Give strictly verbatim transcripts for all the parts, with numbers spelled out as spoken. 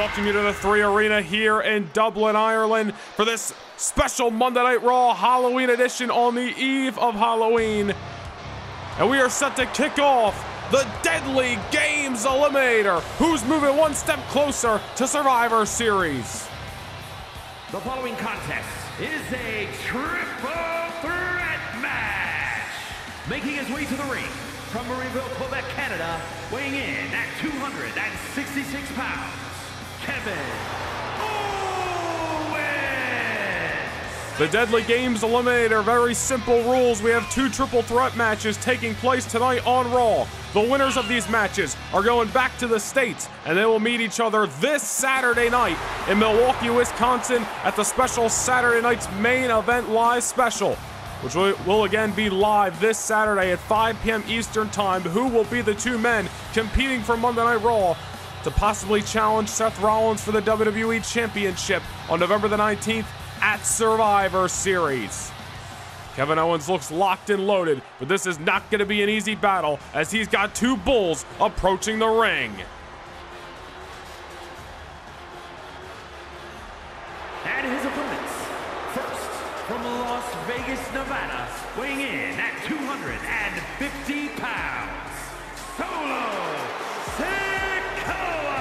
welcome you to the Three Arena here in Dublin, Ireland for this special Monday Night Raw Halloween edition on the eve of Halloween. And we are set to kick off the Deadly Games Eliminator, who's moving one step closer to Survivor Series. The following contest is a triple threat match. Making his way to the ring from Marieville, Quebec, Canada, weighing in at two hundred sixty-six pounds, Kevin. The Deadly Games Eliminator, very simple rules. We have two triple threat matches taking place tonight on Raw. The winners of these matches are going back to the States, and they will meet each other this Saturday night in Milwaukee, Wisconsin at the special Saturday night's main event live special, which will again be live this Saturday at five p m Eastern time. Who will be the two men competing for Monday Night Raw to possibly challenge Seth Rollins for the W W E Championship on November the nineteenth? At Survivor Series. Kevin Owens looks locked and loaded, but this is not going to be an easy battle as he's got two bulls approaching the ring. And his opponents, first from Las Vegas, Nevada, weighing in at two hundred fifty pounds, Solo Sikoa.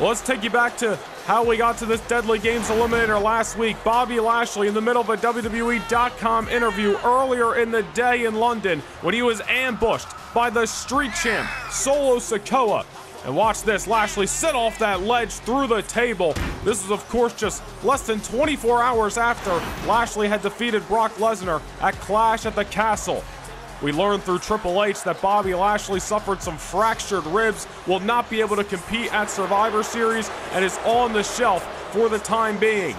Well, let's take you back to how we got to this Deadly Games Eliminator last week. Bobby Lashley in the middle of a W W E dot com interview earlier in the day in London when he was ambushed by the street champ, Solo Sikoa. And watch this, Lashley set off that ledge through the table. This was, of course, just less than twenty-four hours after Lashley had defeated Brock Lesnar at Clash at the Castle. We learned through Triple H that Bobby Lashley suffered some fractured ribs, will not be able to compete at Survivor Series, and is on the shelf for the time being.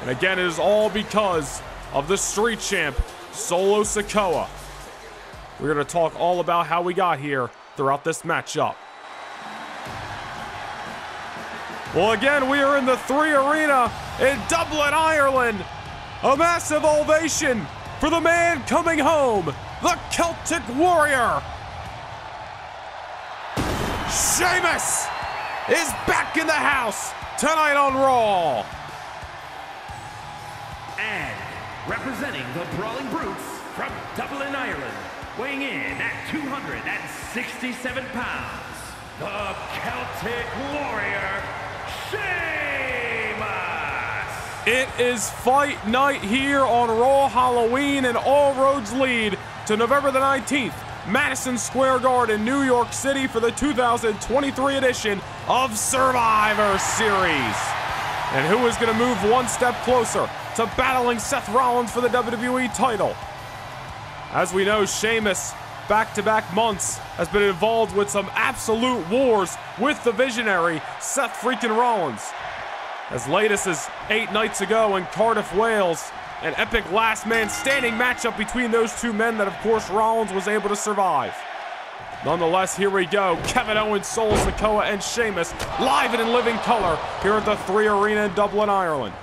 And again, it is all because of the street champ, Solo Sikoa. We're going to talk all about how we got here throughout this matchup. Well, again, we are in the Three Arena in Dublin, Ireland. A massive ovation for the man coming home, the Celtic Warrior. Sheamus is back in the house tonight on Raw. And representing the Brawling Brutes from Dublin, Ireland, weighing in at two hundred sixty-seven pounds, the Celtic Warrior, Sheamus. It is fight night here on Raw Halloween, and all roads lead to November the nineteenth, Madison Square Garden, New York City for the two thousand twenty-three edition of Survivor Series. And who is going to move one step closer to battling Seth Rollins for the W W E title? As we know, Sheamus, back-to-back months, has been involved with some absolute wars with the visionary Seth Freakin' Rollins. As late as eight nights ago in Cardiff, Wales, an epic last man standing matchup between those two men that, of course, Rollins was able to survive. Nonetheless, here we go. Kevin Owens, Solo Sikoa, and Sheamus live and in living color here at the Three Arena in Dublin, Ireland.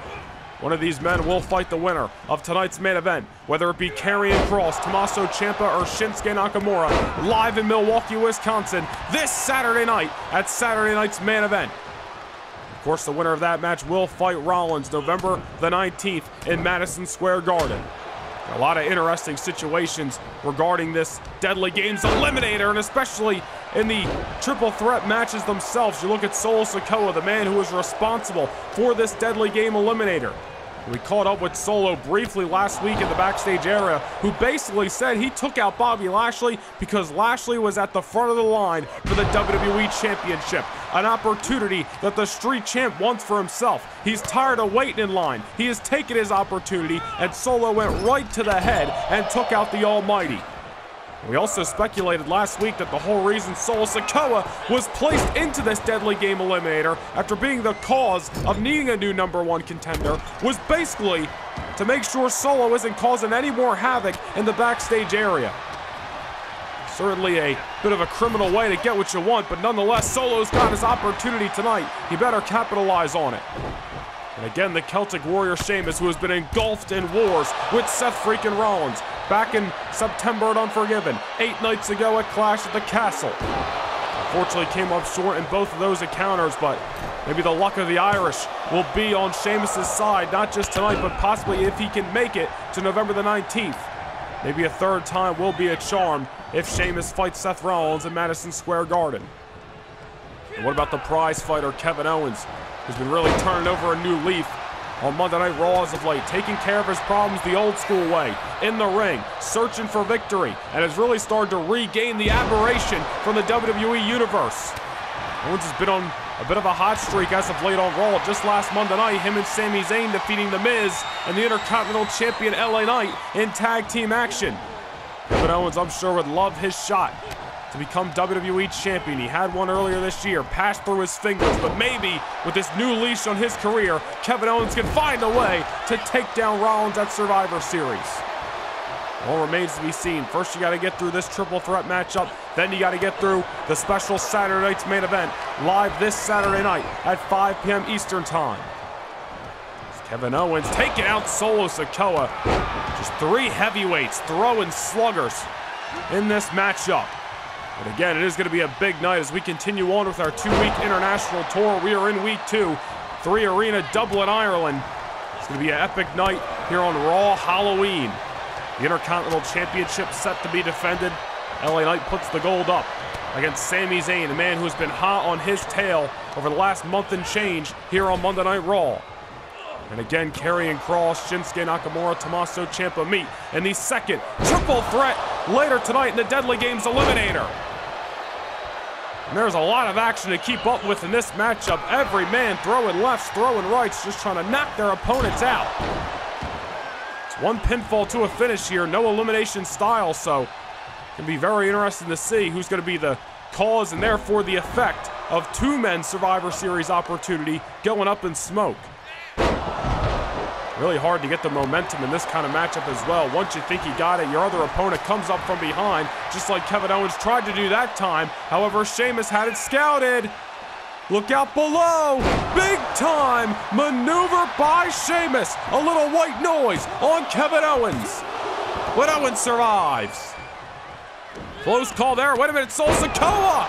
One of these men will fight the winner of tonight's main event, whether it be Karrion Kross, Tommaso Ciampa, or Shinsuke Nakamura, live in Milwaukee, Wisconsin, this Saturday night at Saturday night's main event. Of course, the winner of that match will fight Rollins November the nineteenth in Madison Square Garden. A lot of interesting situations regarding this Deadly Games Eliminator, and especially in the triple threat matches themselves. You look at Solo Sikoa, the man who was responsible for this Deadly Game Eliminator. We caught up with Solo briefly last week in the backstage area, who basically said he took out Bobby Lashley because Lashley was at the front of the line for the W W E Championship, an opportunity that the street champ wants for himself. He's tired of waiting in line. He has taken his opportunity, and Solo went right to the head and took out the Almighty. We also speculated last week that the whole reason Solo Sikoa was placed into this Deadly Game Eliminator after being the cause of needing a new number one contender was basically to make sure Solo isn't causing any more havoc in the backstage area. Certainly a bit of a criminal way to get what you want, but nonetheless, Solo's got his opportunity tonight. He better capitalize on it. And again, the Celtic Warrior Sheamus, who has been engulfed in wars with Seth Freakin' Rollins back in September at Unforgiven, eight nights ago at Clash at the Castle. Unfortunately, came up short in both of those encounters, but Maybe the luck of the Irish will be on Sheamus' side, not just tonight, but possibly if he can make it to November the nineteenth. Maybe a third time will be a charm if Sheamus fights Seth Rollins in Madison Square Garden. And what about the prize fighter Kevin Owens, who's been really turning over a new leaf on Monday Night Raw as of late, taking care of his problems the old school way, in the ring, searching for victory, and has really started to regain the admiration from the W W E Universe. Owens has been on a bit of a hot streak as of late on Raw. Just last Monday night, him and Sami Zayn defeating The Miz and the Intercontinental Champion L A Knight in tag team action. Kevin Owens, I'm sure, would love his shot to become W W E Champion. He had one earlier this year, passed through his fingers, but maybe with this new leash on his career, Kevin Owens can find a way to take down Rollins at Survivor Series. All remains to be seen. First, you got to get through this triple threat matchup. Then you got to get through the special Saturday night's main event, live this Saturday night at five p m Eastern time. It's Kevin Owens taking out Solo Sikoa. Just three heavyweights throwing sluggers in this matchup. But again, it is going to be a big night as we continue on with our two-week international tour. We are in week two, three arena, Dublin, Ireland. It's going to be an epic night here on Raw Halloween. The Intercontinental Championship set to be defended. L A Knight puts the gold up against Sami Zayn, a man who's been hot on his tail over the last month and change here on Monday Night Raw. And again, Karrion Kross, Shinsuke Nakamura, Tommaso Ciampa meet in the second triple threat later tonight in the Deadly Games Eliminator. And there's a lot of action to keep up with in this matchup. Every man throwing lefts, throwing rights, just trying to knock their opponents out. One pinfall to a finish here, no elimination style, so it'll be very interesting to see who's going to be the cause and therefore the effect of two men's Survivor Series opportunity going up in smoke. Really hard to get the momentum in this kind of matchup as well. Once you think you got it, your other opponent comes up from behind, just like Kevin Owens tried to do that time. However, Sheamus had it scouted. Look out below! Big time maneuver by Sheamus! A little white noise on Kevin Owens! But Owens survives! Close call there, wait a minute, Solo Sikoa!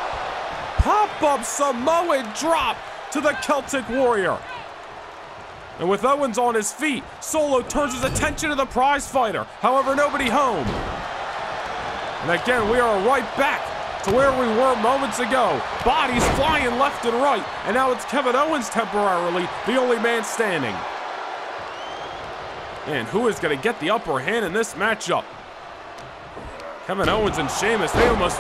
Pop-up Samoan drop to the Celtic Warrior! And with Owens on his feet, Solo turns his attention to the prize fighter, however nobody home. And again, we are right back to where we were moments ago. Bodies flying left and right, and now it's Kevin Owens temporarily the only man standing. And who is going to get the upper hand in this matchup? Kevin Owens and Sheamus, they almost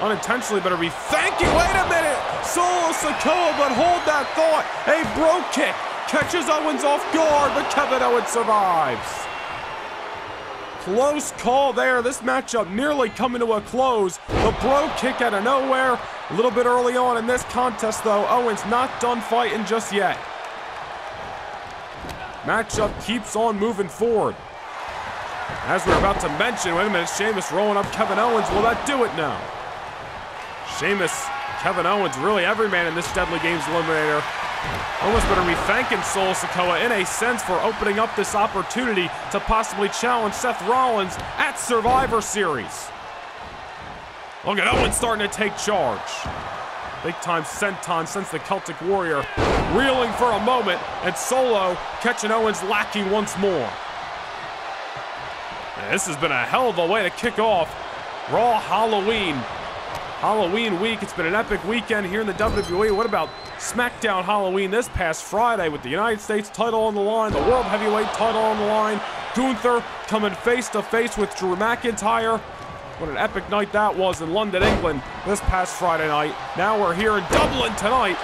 unintentionally better be thanking. Wait a minute! Solo Sikoa, but hold that thought. A bro kick catches Owens off guard, but Kevin Owens survives. Close call there. This matchup nearly coming to a close. The bro kick out of nowhere. A little bit early on in this contest, though. Owens not done fighting just yet. Matchup keeps on moving forward. As we're about to mention, wait a minute, Sheamus rolling up Kevin Owens. Will that do it now? Sheamus, Kevin Owens, really every man in this Deadly Games Eliminator. Almost better be thanking Solo Sikoa in a sense for opening up this opportunity to possibly challenge Seth Rollins at Survivor Series. Look at Owens starting to take charge. Big time senton sends the Celtic Warrior reeling for a moment, and Solo catching Owens lacking once more. And this has been a hell of a way to kick off Raw Halloween. Halloween week, it's been an epic weekend here in the W W E. What about SmackDown Halloween this past Friday with the United States title on the line, the World Heavyweight title on the line, Gunther coming face to face with Drew McIntyre. What an epic night that was in London, England this past Friday night. Now we're here in Dublin tonight.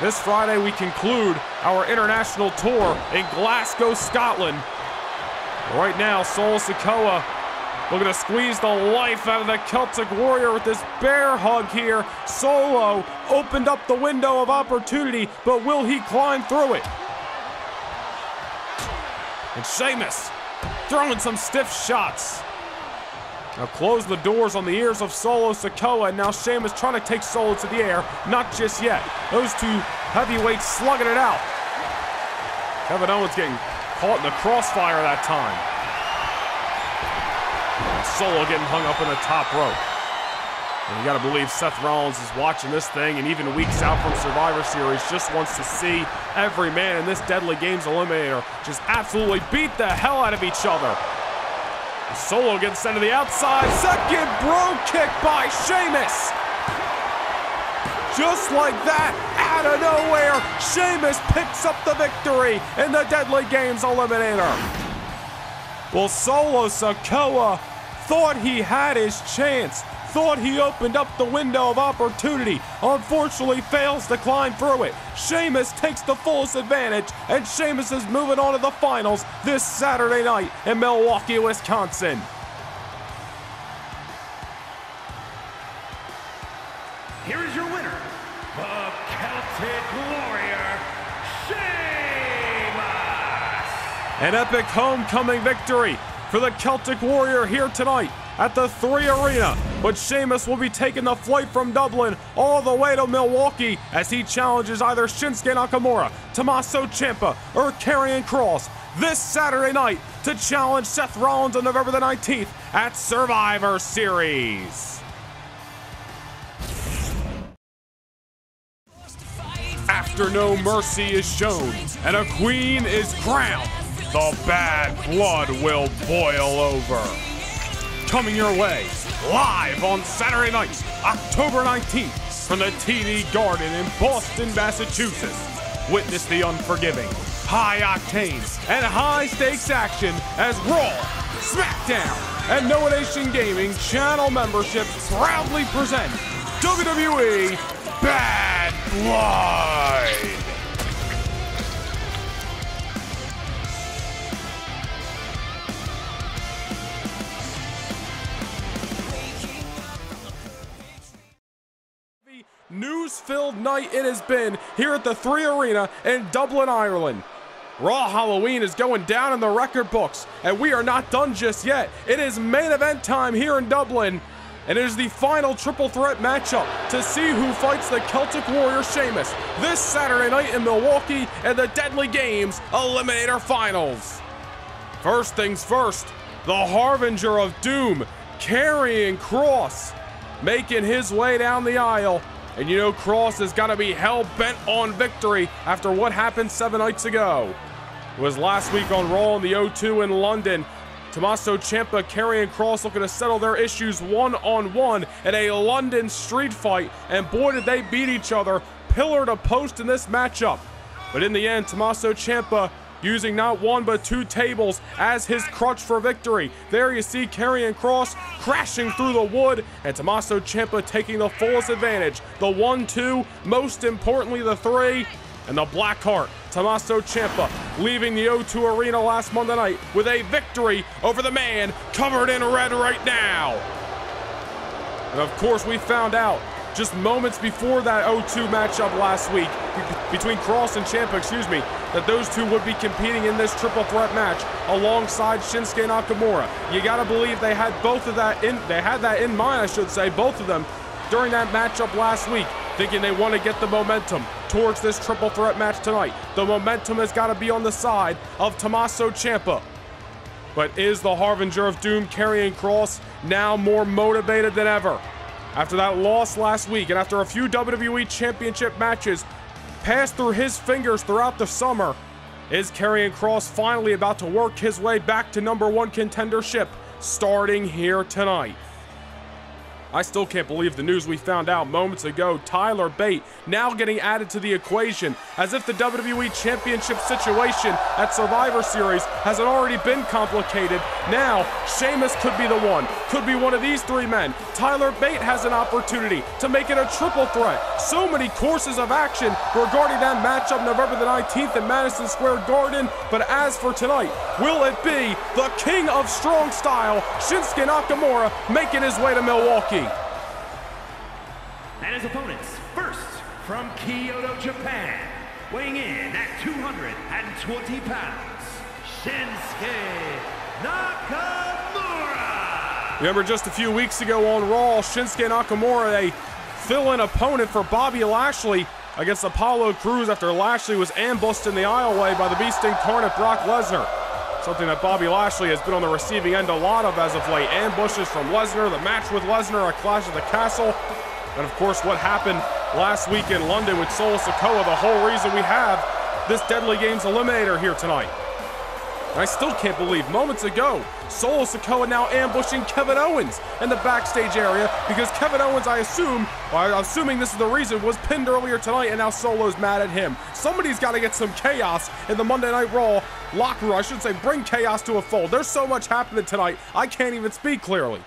This Friday we conclude our international tour in Glasgow, Scotland. Right now, Solo Sikoa looking to squeeze the life out of the Celtic Warrior with this bear hug here. Solo opened up the window of opportunity, but will he climb through it? And Sheamus throwing some stiff shots. Now close the doors on the ears of Solo Sikoa, and now Sheamus trying to take Solo to the air. Not just yet. Those two heavyweights slugging it out. Kevin Owens getting caught in the crossfire that time. Solo getting hung up in the top rope. And you got to believe Seth Rollins is watching this thing, and even weeks out from Survivor Series, just wants to see every man in this Deadly Games Eliminator just absolutely beat the hell out of each other. Solo gets sent to the outside. Second bro kick by Sheamus. Just like that, out of nowhere, Sheamus picks up the victory in the Deadly Games Eliminator. Well, Solo Sikoa thought he had his chance, thought he opened up the window of opportunity, unfortunately fails to climb through it. Sheamus takes the fullest advantage, and Sheamus is moving on to the finals this Saturday night in Milwaukee, Wisconsin. Here is your winner, the Celtic Warrior, Sheamus! An epic homecoming victory for the Celtic Warrior here tonight at the Three Arena. But Sheamus will be taking the flight from Dublin all the way to Milwaukee as he challenges either Shinsuke Nakamura, Tommaso Ciampa, or Karrion Kross this Saturday night to challenge Seth Rollins on November the nineteenth at Survivor Series. After no mercy is shown and a queen is crowned, the bad blood will boil over. Coming your way, live on Saturday night, October nineteenth, from the T D Garden in Boston, Massachusetts. Witness the unforgiving, high octane, and high stakes action as RAW, SmackDown, and Noah Nation Gaming channel membership proudly present W W E Bad Blood. News-filled night it has been here at the Three Arena in Dublin, Ireland. Raw Halloween is going down in the record books, and we are not done just yet. It is main event time here in Dublin, and it is the final triple threat matchup to see who fights the Celtic Warrior Sheamus this Saturday night in Milwaukee at the Deadly Games Eliminator Finals. First things first, the Harbinger of Doom, Karrion Kross, making his way down the aisle. And you know Kross has got to be hell-bent on victory after what happened seven nights ago. It was last week on Raw in the O two in London. Tommaso Ciampa, Karrion Kross looking to settle their issues one-on-one in a London street fight, and boy did they beat each other pillar to post in this matchup. But in the end, Tommaso Ciampa using not one but two tables as his crutch for victory. There you see Karrion Kross crashing through the wood, and Tommaso Ciampa taking the fullest advantage. The one, two, most importantly the three, and the Blackheart, Tommaso Ciampa, leaving the O two Arena last Monday night with a victory over the man covered in red right now. And of course, we found out just moments before that O two matchup last week between Kross and Ciampa, excuse me, that those two would be competing in this triple threat match alongside Shinsuke Nakamura. You got to believe they had both of that in, they had that in mind, I should say, both of them during that matchup last week, thinking they want to get the momentum towards this triple threat match tonight. The momentum has got to be on the side of Tommaso Ciampa. But is the Harbinger of Doom, Karrion Kross, now more motivated than ever? After that loss last week, and after a few W W E Championship matches passed through his fingers throughout the summer, is Karrion Kross finally about to work his way back to number one contendership starting here tonight? I still can't believe the news we found out moments ago. Tyler Bate now getting added to the equation, as if the W W E Championship situation at Survivor Series hasn't already been complicated. Now, Sheamus could be the one, could be one of these three men. Tyler Bate has an opportunity to make it a triple threat. So many courses of action regarding that matchup November the nineteenth in Madison Square Garden. But as for tonight, will it be the King of Strong Style, Shinsuke Nakamura, making his way to Milwaukee? And his opponents, first from Kyoto, Japan, weighing in at two hundred twenty pounds, Shinsuke Nakamura. Remember just a few weeks ago on Raw, Shinsuke Nakamura, a fill-in opponent for Bobby Lashley against Apollo Crews after Lashley was ambushed in the aisleway by the beast incarnate Brock Lesnar. something that Bobby Lashley has been on the receiving end a lot of as of late. Ambushes from Lesnar, the match with Lesnar, a clash at the castle, and of course what happened last week in London with Solo Sikoa, the whole reason we have this Deadly Games Eliminator here tonight. And I still can't believe, moments ago, Solo Sikoa now ambushing Kevin Owens in the backstage area because Kevin Owens, I assume, well, I'm assuming this is the reason, was pinned earlier tonight, and now Solo's mad at him. Somebody's got to get some chaos in the Monday Night Raw locker room. I should say bring chaos to a fold. There's so much happening tonight, I can't even speak clearly.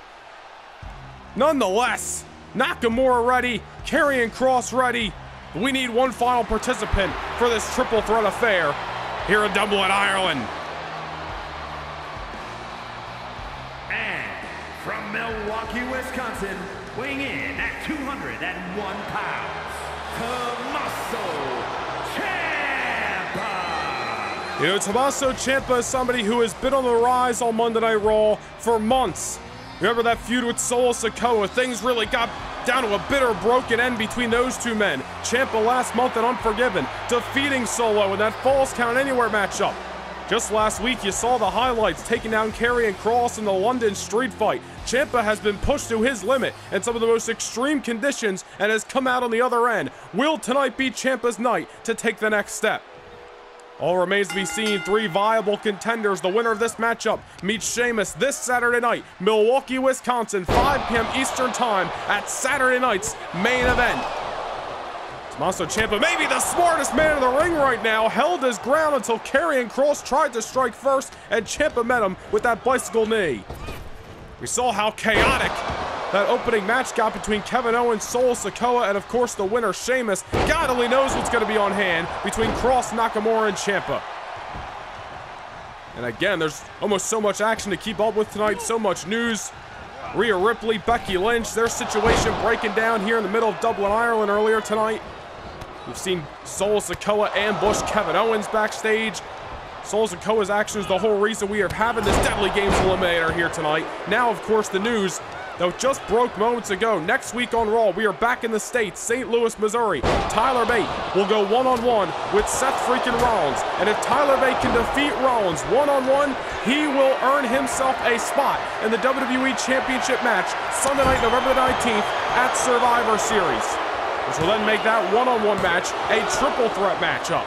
Nonetheless, Nakamura ready, Karrion Kross ready. We need one final participant for this triple threat affair here in Dublin, Ireland. From Milwaukee, Wisconsin, weighing in at two hundred and one pounds, Tommaso Ciampa! You know, Tommaso Ciampa is somebody who has been on the rise on Monday Night Raw for months. Remember that feud with Solo Sikoa? Things really got down to a bitter, broken end between those two men. Ciampa last month at Unforgiven, defeating Solo in that Falls Count Anywhere matchup. Just last week, you saw the highlights, taking down Karrion Kross in the London street fight. Ciampa has been pushed to his limit in some of the most extreme conditions and has come out on the other end. Will tonight be Ciampa's night to take the next step? All remains to be seen. Three viable contenders. The winner of this matchup meets Sheamus this Saturday night, Milwaukee, Wisconsin, five p m Eastern Time at Saturday night's main event. Tommaso Ciampa, maybe the smartest man in the ring right now, held his ground until Karrion Kross tried to strike first, and Ciampa met him with that bicycle knee. We saw how chaotic that opening match got between Kevin Owens, Solo Sikoa, and of course the winner, Sheamus. God only knows what's going to be on hand between Kross, Nakamura, and Ciampa. And again, there's almost so much action to keep up with tonight, so much news. Rhea Ripley, Becky Lynch, their situation breaking down here in the middle of Dublin, Ireland earlier tonight. We've seen Solo Sikoa ambush Kevin Owens backstage. Solo Sikoa's actions, the whole reason we are having this Deadly Games Eliminator here tonight. Now, of course, the news that just broke moments ago. Next week on Raw, we are back in the States, Saint Louis, Missouri. Tyler Bate will go one-on-one with Seth Freakin' Rollins. And if Tyler Bate can defeat Rollins one-on-one, he will earn himself a spot in the W W E Championship match Sunday night, November nineteenth at Survivor Series, which will then make that one-on-one match a triple threat matchup.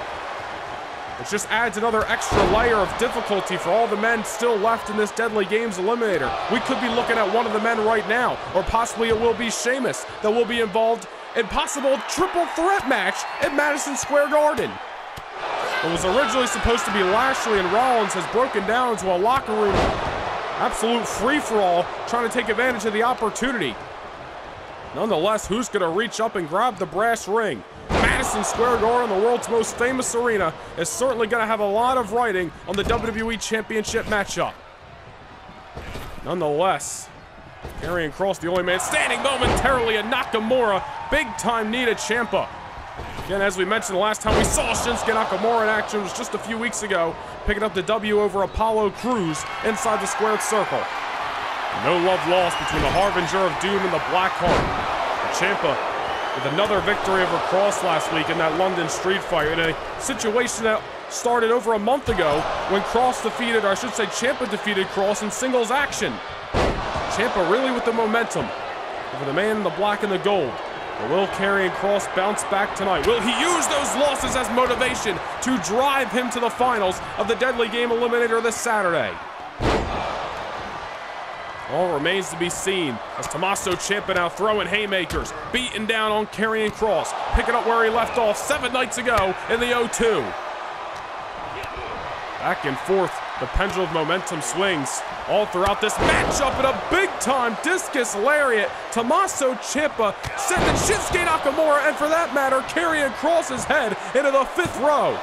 It just adds another extra layer of difficulty for all the men still left in this Deadly Games Eliminator. We could be looking at one of the men right now, or possibly it will be Sheamus that will be involved in possible triple threat match at Madison Square Garden. What was originally supposed to be Lashley and Rollins has broken down into a locker room absolute free-for-all, trying to take advantage of the opportunity. Nonetheless, who's going to reach up and grab the brass ring? Madison Square Garden, the world's most famous arena, is certainly going to have a lot of writing on the W W E Championship matchup. Nonetheless, Karrion Kross, the only man standing momentarily, and Nakamura, big-time need at Ciampa. Again, as we mentioned, the last time we saw Shinsuke Nakamura in action was just a few weeks ago, picking up the W over Apollo Crews inside the squared circle. No love lost between the Harbinger of Doom and the Blackheart. Ciampa with another victory over Kross last week in that London street fight, in a situation that started over a month ago when Kross defeated, or I should say Ciampa defeated Kross in singles action. Ciampa really with the momentum over the man in the black and the gold. But will Karrion Kross bounce back tonight? Will he use those losses as motivation to drive him to the finals of the Deadly Game Eliminator this Saturday? All remains to be seen as Tommaso Ciampa now throwing haymakers, beating down on Karrion Kross, picking up where he left off seven nights ago in the O two. Back and forth, the pendulum of momentum swings all throughout this matchup, and a big-time discus lariat. Tommaso Ciampa sending Shinsuke Nakamura, and for that matter, Karrion Kross's head into the fifth row.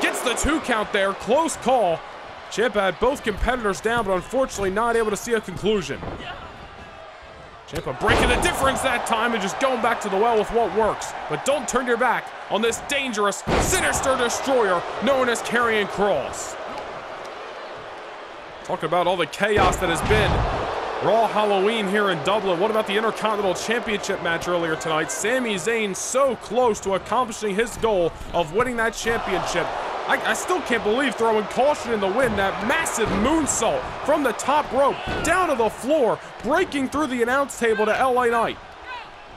Gets the two count there, close call. Ciampa had both competitors down, but unfortunately not able to see a conclusion. Ciampa breaking the difference that time and just going back to the well with what works. But don't turn your back on this dangerous, sinister destroyer known as Karrion Kross. Talking about all the chaos that has been Raw Halloween here in Dublin. What about the Intercontinental Championship match earlier tonight? Sami Zayn so close to accomplishing his goal of winning that championship. I, I still can't believe throwing caution in the wind, that massive moonsault from the top rope down to the floor, breaking through the announce table to L A Knight.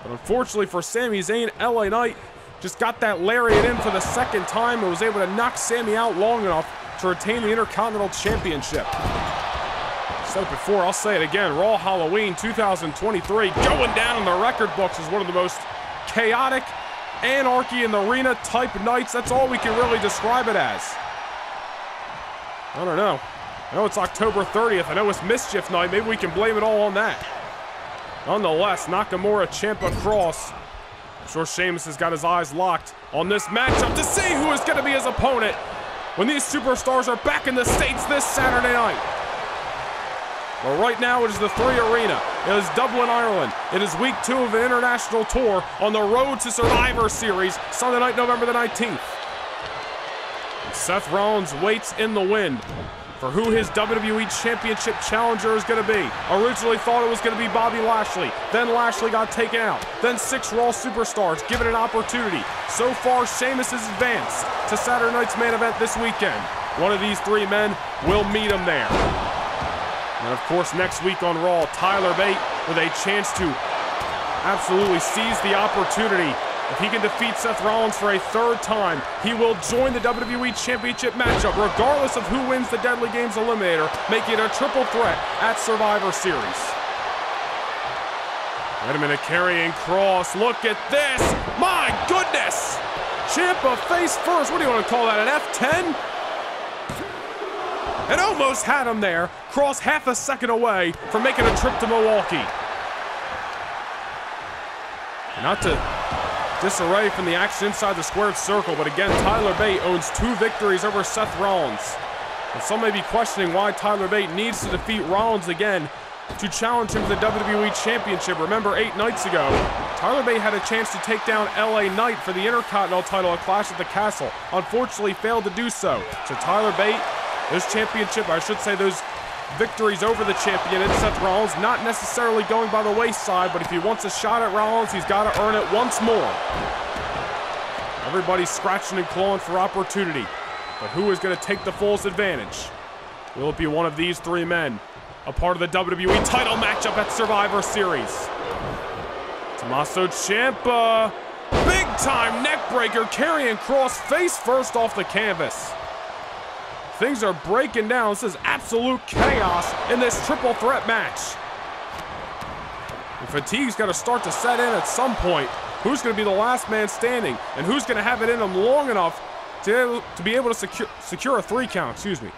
But unfortunately for Sami Zayn, L A Knight just got that lariat in for the second time and was able to knock Sami out long enough to retain the Intercontinental Championship. So before, I'll say it again, Raw Halloween two thousand twenty-three going down in the record books as one of the most chaotic, anarchy in the arena type nights. That's all we can really describe it as. I don't know. I know it's October thirtieth. I know it's Mischief Night. Maybe we can blame it all on that. Nonetheless, Nakamura, Ciampa, Kross. I'm sure Sheamus has got his eyes locked on this matchup to see who is going to be his opponent when these superstars are back in the States this Saturday night. But well, right now it is the three arena. It is Dublin, Ireland. It is week two of an international tour on the road to Survivor Series, Sunday night, November the nineteenth. And Seth Rollins waits in the wind for who his W W E Championship challenger is gonna be. Originally thought it was gonna be Bobby Lashley. Then Lashley got taken out. Then six Raw superstars given an opportunity. So far, Sheamus has advanced to Saturday night's main event this weekend. One of these three men will meet him there. And of course, next week on Raw, Tyler Bate with a chance to absolutely seize the opportunity. If he can defeat Seth Rollins for a third time, he will join the W W E Championship matchup, regardless of who wins the Deadly Games Eliminator, making it a triple threat at Survivor Series. Wait a minute, Karrion Kross, look at this! My goodness! Ciampa face first, what do you want to call that, an F ten? And almost had him there. Kross half a second away from making a trip to Milwaukee. Not to disarray from the action inside the squared circle, but again, Tyler Bate owns two victories over Seth Rollins. And some may be questioning why Tyler Bate needs to defeat Rollins again to challenge him to the W W E Championship. Remember, eight nights ago, Tyler Bate had a chance to take down L A Knight for the Intercontinental title at Clash at the Castle. Unfortunately, failed to do so. So Tyler Bate, Those championship, I should say those victories over the champion in Seth Rollins, not necessarily going by the wayside, but if he wants a shot at Rollins, he's got to earn it once more. Everybody's scratching and clawing for opportunity, but who is going to take the fullest advantage? Will it be one of these three men, a part of the W W E title matchup at Survivor Series? Tommaso Ciampa, big-time neckbreaker, Karrion Kross face first off the canvas. Things are breaking down. This is absolute chaos in this triple threat match. The fatigue's got to start to set in at some point. Who's going to be the last man standing? And who's going to have it in them long enough to, to be able to secure, secure a three count? Excuse me.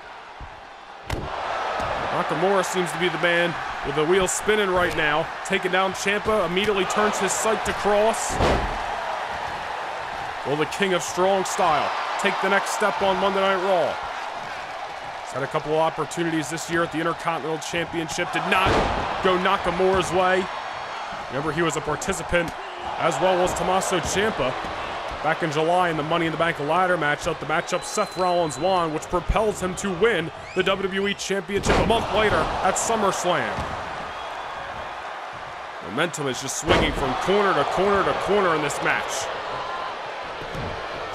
Nakamura seems to be the man with the wheels spinning right now. Taking down Ciampa, immediately turns his sight to Kross. Will the King of Strong Style take the next step on Monday Night Raw? Had a couple of opportunities this year at the Intercontinental Championship. Did not go Nakamura's way. Remember, he was a participant, as well as Tommaso Ciampa, back in July in the Money in the Bank ladder matchup, the matchup Seth Rollins won, which propels him to win the W W E Championship a month later at SummerSlam. Momentum is just swinging from corner to corner to corner in this match.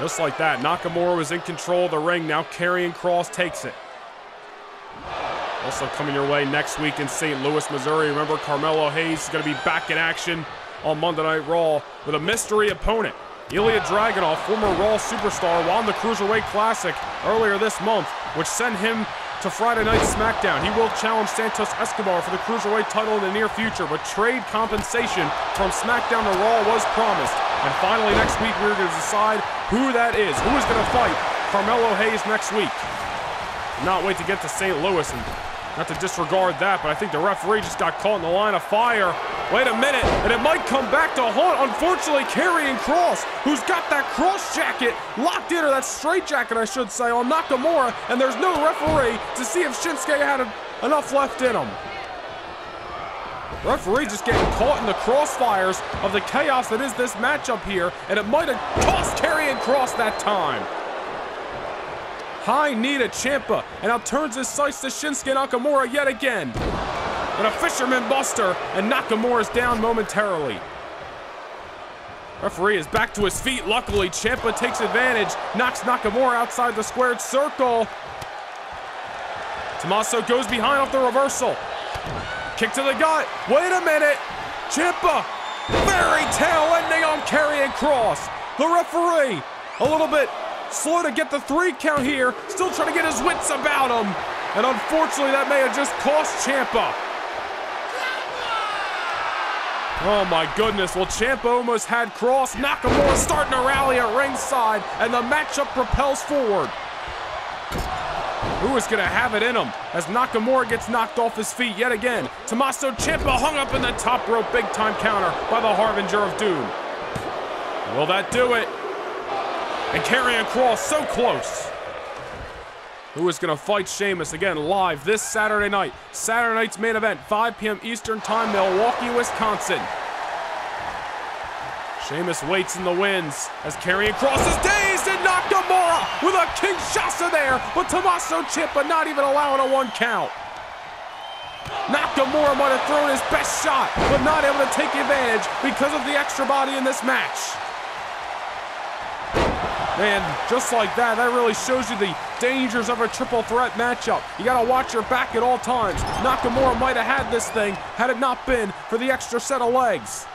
Just like that, Nakamura was in control of the ring. Now Karrion Kross takes it. Also coming your way next week in Saint Louis, Missouri. Remember, Carmelo Hayes is going to be back in action on Monday Night Raw with a mystery opponent. Ilya Dragunov, former Raw superstar, won the Cruiserweight Classic earlier this month, which sent him to Friday Night SmackDown. He will challenge Santos Escobar for the Cruiserweight title in the near future, but trade compensation from SmackDown to Raw was promised. And finally, next week, we're going to decide who that is. Who is going to fight Carmelo Hayes next week? Not wait to get to Saint Louis, and not to disregard that, but I think the referee just got caught in the line of fire. Wait a minute, and it might come back to haunt, unfortunately, Karrion Kross, who's got that cross jacket locked in, or that straight jacket, I should say, on Nakamura, and there's no referee to see if Shinsuke had a, enough left in him. The referee just getting caught in the crossfires of the chaos that is this matchup here, and it might have cost Karrion Kross that time. High knee to Ciampa, and now turns his sights to Shinsuke Nakamura yet again. But a fisherman buster, and Nakamura's down momentarily. Referee is back to his feet. Luckily, Ciampa takes advantage. Knocks Nakamura outside the squared circle. Tommaso goes behind off the reversal. Kick to the gut. Wait a minute. Ciampa. Fairy tale ending on Karrion Kross. The referee, a little bit slow to get the three count here. Still trying to get his wits about him. And unfortunately, that may have just cost Ciampa. Oh my goodness, well Ciampa almost had Kross. Nakamura starting to rally at ringside, and the matchup propels forward. Who is gonna have it in him as Nakamura gets knocked off his feet yet again? Tommaso Ciampa hung up in the top rope, big time counter by the Harbinger of Doom. Will that do it? And Karrion Kross so close. Who is gonna fight Sheamus again live this Saturday night? Saturday night's main event, five P M Eastern Time, Milwaukee, Wisconsin. Sheamus waits in the wins as Karrion Kross is dazed, and Nakamura with a Kinshasa there, but Tommaso Ciampa not even allowing a one count. Nakamura might have thrown his best shot, but not able to take advantage because of the extra body in this match. Man, just like that, that really shows you the dangers of a triple threat matchup. You gotta watch your back at all times. Nakamura might have had this thing had it not been for the extra set of legs.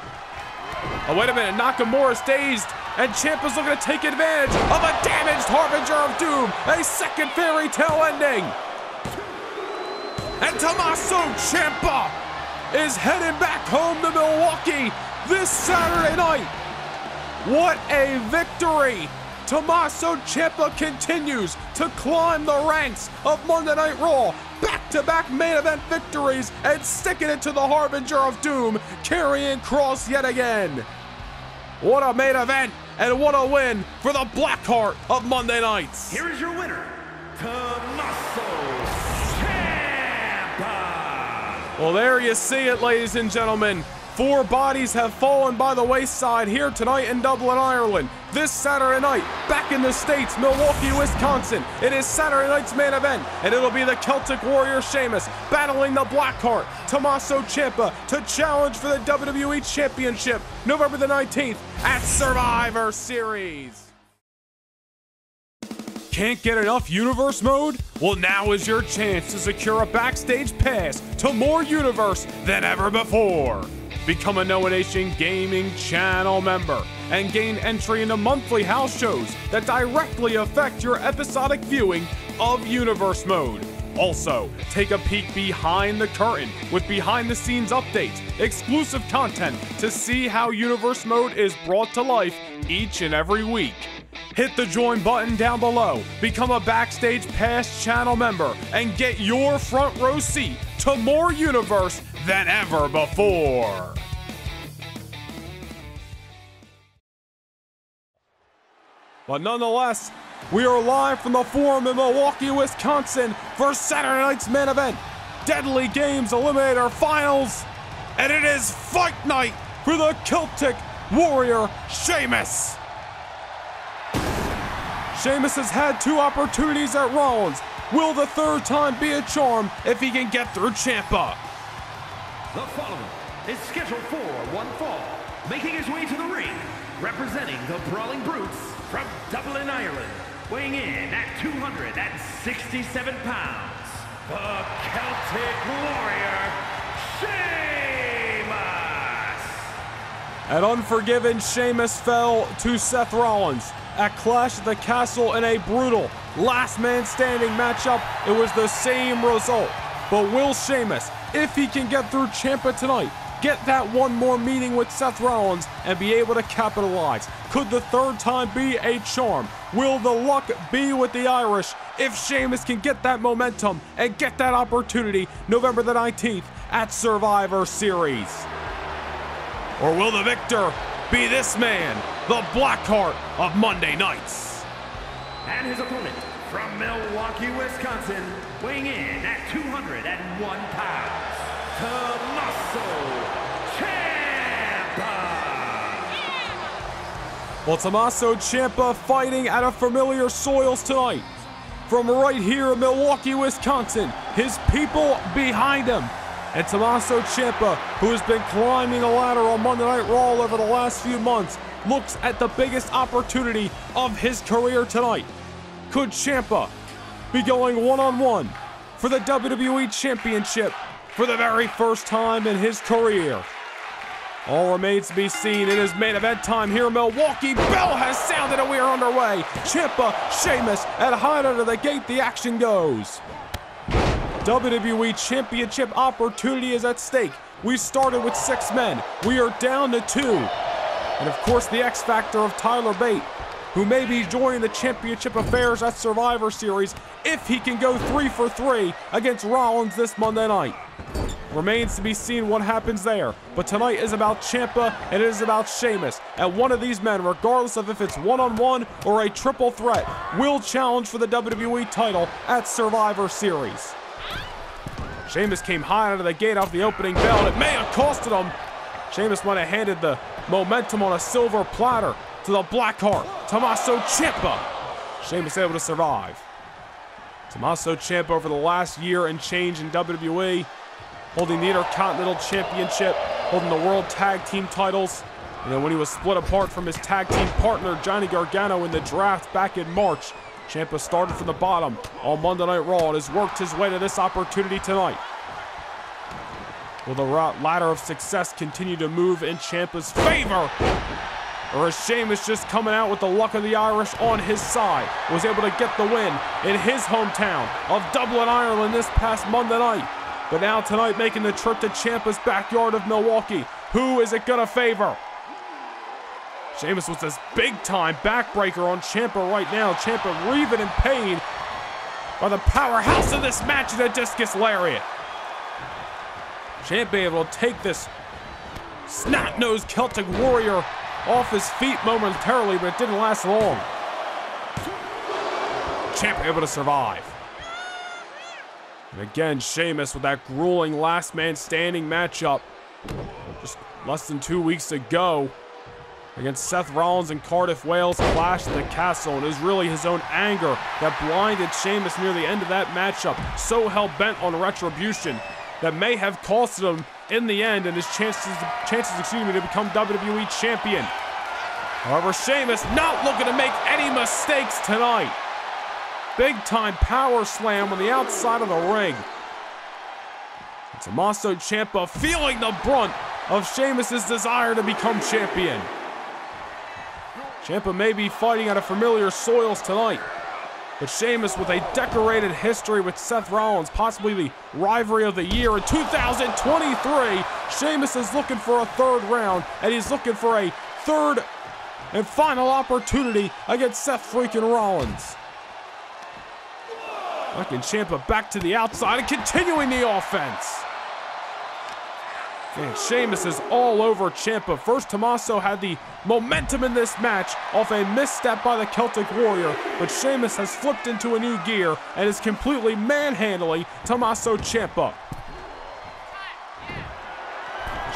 Oh, wait a minute, Nakamura's dazed, and Ciampa's looking to take advantage of a damaged Harbinger of Doom. A second fairy tale ending. And Tommaso Ciampa is heading back home to Milwaukee this Saturday night. What a victory! Tommaso Ciampa continues to climb the ranks of Monday Night Raw. Back-to-back main event victories and sticking it to the Harbinger of Doom, Karrion Kross yet again. What a main event and what a win for the Blackheart of Monday Nights. Here is your winner, Tommaso Ciampa. Well, there you see it, ladies and gentlemen. Four bodies have fallen by the wayside here tonight in Dublin, Ireland. This Saturday night, back in the States, Milwaukee, Wisconsin. It is Saturday night's main event, and it'll be the Celtic Warrior Sheamus battling the Blackheart, Tommaso Ciampa, to challenge for the W W E Championship, November the nineteenth at Survivor Series. Can't get enough Universe Mode? Well, now is your chance to secure a backstage pass to more Universe than ever before. Become a Noah Nation Gaming channel member and gain entry into monthly house shows that directly affect your episodic viewing of Universe Mode. Also, take a peek behind the curtain with behind-the-scenes updates, exclusive content to see how Universe Mode is brought to life each and every week. Hit the join button down below, become a Backstage Pass channel member, and get your front row seat to more Universe than ever before. But nonetheless, we are live from the Forum in Milwaukee, Wisconsin for Saturday night's main event, Deadly Games Eliminator Finals, and it is fight night for the Celtic Warrior Sheamus. Sheamus has had two opportunities at Rollins. Will the third time be a charm if he can get through Ciampa? The following is scheduled for one fall, making his way to the ring, representing the Brawling Brutes from Dublin, Ireland, weighing in at two hundred sixty-seven pounds, the Celtic Warrior, Sheamus! At Unforgiven, Sheamus fell to Seth Rollins. At Clash of the Castle in a brutal last man standing matchup, it was the same result. But will Sheamus, if he can get through Ciampa tonight, get that one more meeting with Seth Rollins and be able to capitalize? Could the third time be a charm? Will the luck be with the Irish if Sheamus can get that momentum and get that opportunity November the nineteenth at Survivor Series? Or will the victor be this man, the Blackheart of Monday Nights? And his opponent, from Milwaukee, Wisconsin, weighing in at two hundred one pounds, Tommaso Ciampa! Well, Tommaso Ciampa fighting out of familiar soils tonight. From right here in Milwaukee, Wisconsin, his people behind him. and Tommaso Ciampa, who has been climbing a ladder on Monday Night Raw over the last few months, looks at the biggest opportunity of his career tonight. Could Ciampa be going one-on-one for the W W E Championship for the very first time in his career? All remains to be seen. It is main event time here in Milwaukee. Bell has sounded and we are underway. Ciampa, Sheamus, and Hyde under the gate. The action goes. W W E Championship opportunity is at stake. We started with six men. We are down to two. And of course the X factor of Tyler Bate, who may be joining the championship affairs at Survivor Series if he can go three for three against Rollins this Monday night. Remains to be seen what happens there, but tonight is about Ciampa and it is about Sheamus, and one of these men, regardless of if it's one-on-one or a triple threat, will challenge for the W W E title at Survivor Series. Sheamus came high out of the gate off the opening bell, and it may have costed him. Sheamus might have handed the momentum on a silver platter to the Blackheart, Tommaso Ciampa. Sheamus able to survive. Tommaso Ciampa over the last year and change in W W E, holding the Intercontinental Championship, holding the World Tag Team titles. And then when he was split apart from his tag team partner, Johnny Gargano, in the draft back in March, Ciampa started from the bottom on Monday Night Raw and has worked his way to this opportunity tonight. Will the ladder of success continue to move in Ciampa's favor? Or is Sheamus just coming out with the luck of the Irish on his side? Was able to get the win in his hometown of Dublin, Ireland this past Monday night. But now tonight making the trip to Ciampa's backyard of Milwaukee. Who is it gonna favor? Sheamus with this big time backbreaker on Ciampa right now. Ciampa reeling in pain by the powerhouse of this match, the discus lariat. Ciampa able to take this snot-nosed Celtic warrior off his feet momentarily, but it didn't last long. Ciampa able to survive. And again, Sheamus with that grueling last man standing matchup just less than two weeks ago against Seth Rollins in Cardiff, Wales, Clash at the Castle, and it was really his own anger that blinded Sheamus near the end of that matchup, so hell-bent on retribution that may have costed him in the end and his chances, chances, excuse me, to become W W E Champion. However, Sheamus not looking to make any mistakes tonight. Big-time power slam on the outside of the ring. Tommaso Ciampa feeling the brunt of Sheamus' desire to become champion. Ciampa may be fighting out of familiar soils tonight, but Sheamus with a decorated history with Seth Rollins, possibly the rivalry of the year in two thousand twenty-three. Sheamus is looking for a third round, and he's looking for a third and final opportunity against Seth Freakin' Rollins. Looking Ciampa back to the outside and continuing the offense. And Sheamus is all over Ciampa. First, Tommaso had the momentum in this match off a misstep by the Celtic Warrior, but Sheamus has flipped into a new gear and is completely manhandling Tommaso Ciampa.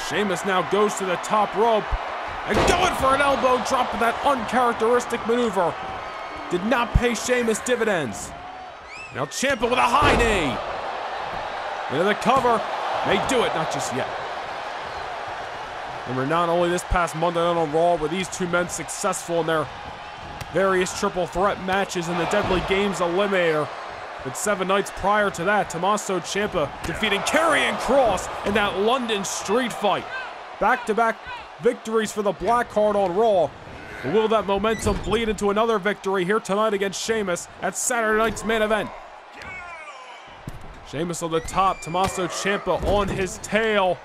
Sheamus now goes to the top rope and going for an elbow drop with that uncharacteristic maneuver. Did not pay Sheamus dividends. Now Ciampa with a high knee. Into the cover. May do it, not just yet. Remember, not only this past Monday Night on Raw were these two men successful in their various triple threat matches in the Deadly Games Eliminator, but seven nights prior to that, Tommaso Ciampa defeating Karrion Kross in that London street fight. Back-to-back victories for the Blackheart on Raw. But will that momentum bleed into another victory here tonight against Sheamus at Saturday night's main event? Sheamus on the top, Tommaso Ciampa on his tail.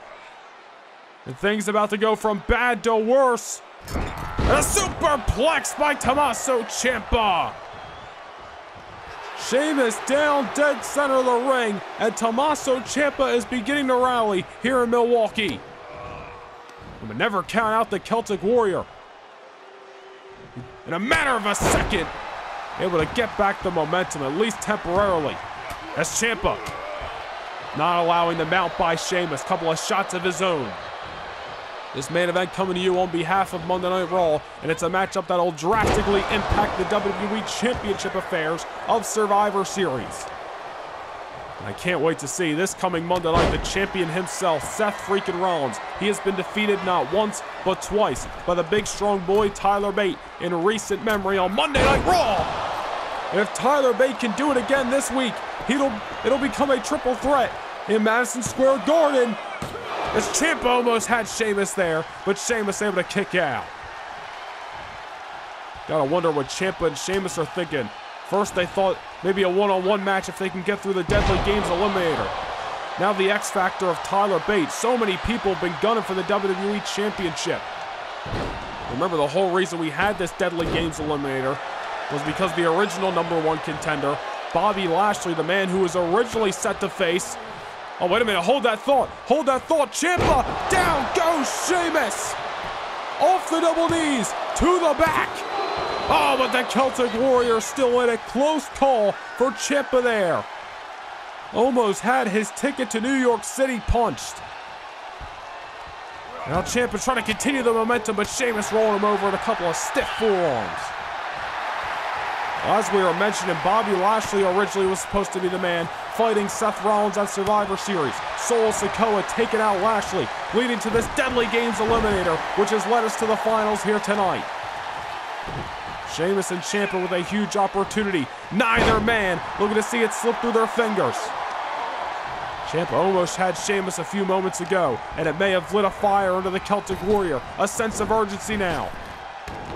And things about to go from bad to worse. And a superplex by Tommaso Ciampa. Sheamus down dead center of the ring, and Tommaso Ciampa is beginning to rally here in Milwaukee. But never count out the Celtic Warrior. In a matter of a second, able to get back the momentum, at least temporarily. As Ciampa not allowing the mount by Sheamus. Couple of shots of his own. This main event coming to you on behalf of Monday Night Raw, and it's a matchup that'll drastically impact the W W E Championship affairs of Survivor Series. I can't wait to see this coming Monday night, the champion himself, Seth Freakin' Rollins. He has been defeated not once, but twice by the big strong boy, Tyler Bate, in recent memory on Monday Night Raw. If Tyler Bate can do it again this week, he'll, it'll become a triple threat in Madison Square Garden. As Ciampa almost had Sheamus there, but Sheamus able to kick out. Gotta wonder what Ciampa and Sheamus are thinking. First they thought maybe a one-on-one match if they can get through the Deadly Games Eliminator. Now the X Factor of Tyler Bate. So many people have been gunning for the W W E Championship. Remember, the whole reason we had this Deadly Games Eliminator was because the original number one contender, Bobby Lashley, the man who was originally set to face... Oh, wait a minute, hold that thought, hold that thought, Ciampa, down goes Sheamus! Off the double knees, to the back! Oh, but the Celtic Warrior still in a close call for Ciampa there. Almost had his ticket to New York City punched. Now Ciampa trying to continue the momentum, but Sheamus rolling him over in a couple of stiff forearms. As we were mentioning, Bobby Lashley originally was supposed to be the man fighting Seth Rollins at Survivor Series. Solo Sikoa taking out Lashley, leading to this Deadly Games Eliminator, which has led us to the finals here tonight. Sheamus and Ciampa with a huge opportunity. Neither man looking to see it slip through their fingers. Ciampa almost had Sheamus a few moments ago, and it may have lit a fire under the Celtic Warrior. A sense of urgency now.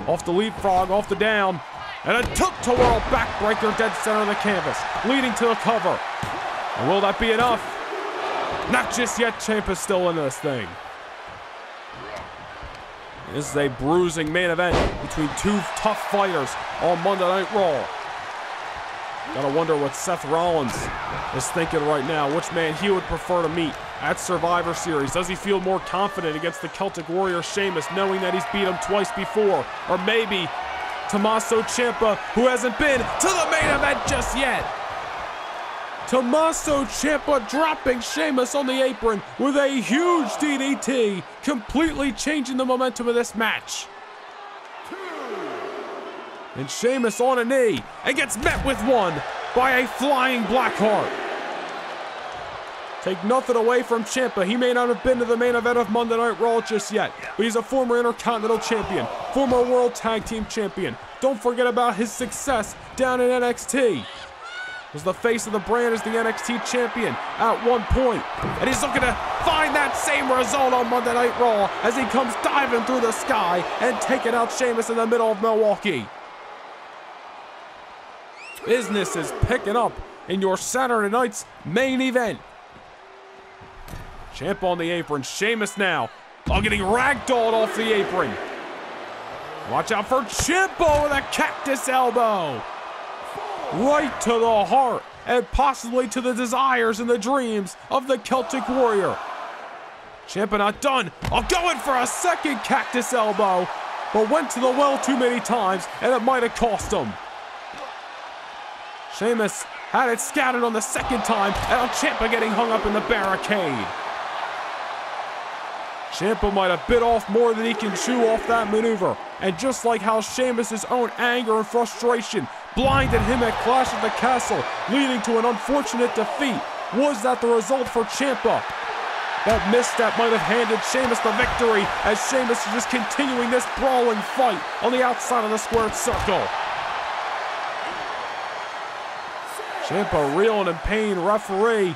Off the leapfrog, off the down. And a tilt-to-whirl backbreaker dead center of the canvas, leading to the cover. And will that be enough? Not just yet. Ciampa's still in this thing. This is a bruising main event between two tough fighters on Monday Night Raw. Gotta wonder what Seth Rollins is thinking right now, which man he would prefer to meet at Survivor Series. Does he feel more confident against the Celtic Warrior Sheamus, knowing that he's beat him twice before? Or maybe Tommaso Ciampa, who hasn't been to the main event just yet. Tommaso Ciampa dropping Sheamus on the apron with a huge D D T, completely changing the momentum of this match. Two. And Sheamus on a knee and gets met with one by a flying Blackheart. Take nothing away from Ciampa. He may not have been to the main event of Monday Night Raw just yet, but he's a former Intercontinental Champion, former World Tag Team Champion. Don't forget about his success down in N X T. He was the face of the brand as the N X T Champion at one point, and he's looking to find that same result on Monday Night Raw as he comes diving through the sky and taking out Sheamus in the middle of Milwaukee. Business is picking up in your Saturday night's main event. Ciampa on the apron, Sheamus now. Oh, getting ragdolled off the apron. Watch out for Ciampa with a cactus elbow. Right to the heart and possibly to the desires and the dreams of the Celtic Warrior. Ciampa not done. Oh, going for a second cactus elbow, but went to the well too many times and it might have cost him. Sheamus had it scattered on the second time, and Ciampa getting hung up in the barricade. Ciampa might have bit off more than he can chew off that maneuver. And just like how Sheamus' own anger and frustration blinded him at Clash of the Castle, leading to an unfortunate defeat, was that the result for Ciampa? That misstep might have handed Sheamus the victory, as Sheamus is just continuing this brawling fight on the outside of the squared circle. Ciampa reeling in pain, referee.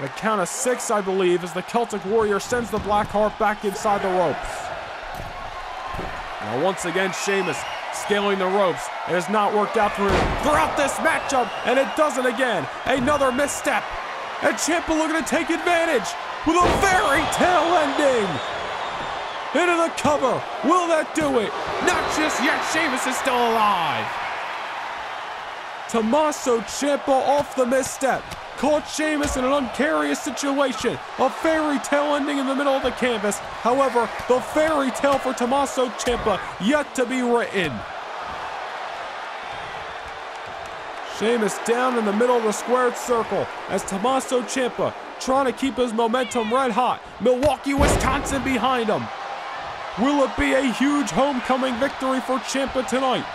A count of six, I believe, as the Celtic Warrior sends the Blackheart back inside the ropes. Now once again, Sheamus scaling the ropes. It has not worked out for him throughout this matchup, and it doesn't again. Another misstep, and Ciampa looking to take advantage with a fairy tale ending. Into the cover. Will that do it? Not just yet. Sheamus is still alive. Tommaso Ciampa off the misstep. Caught Sheamus in an uncarious situation. A fairy tale ending in the middle of the canvas. However, the fairy tale for Tommaso Ciampa yet to be written. Sheamus down in the middle of the squared circle as Tommaso Ciampa trying to keep his momentum red hot. Milwaukee, Wisconsin behind him. Will it be a huge homecoming victory for Ciampa tonight?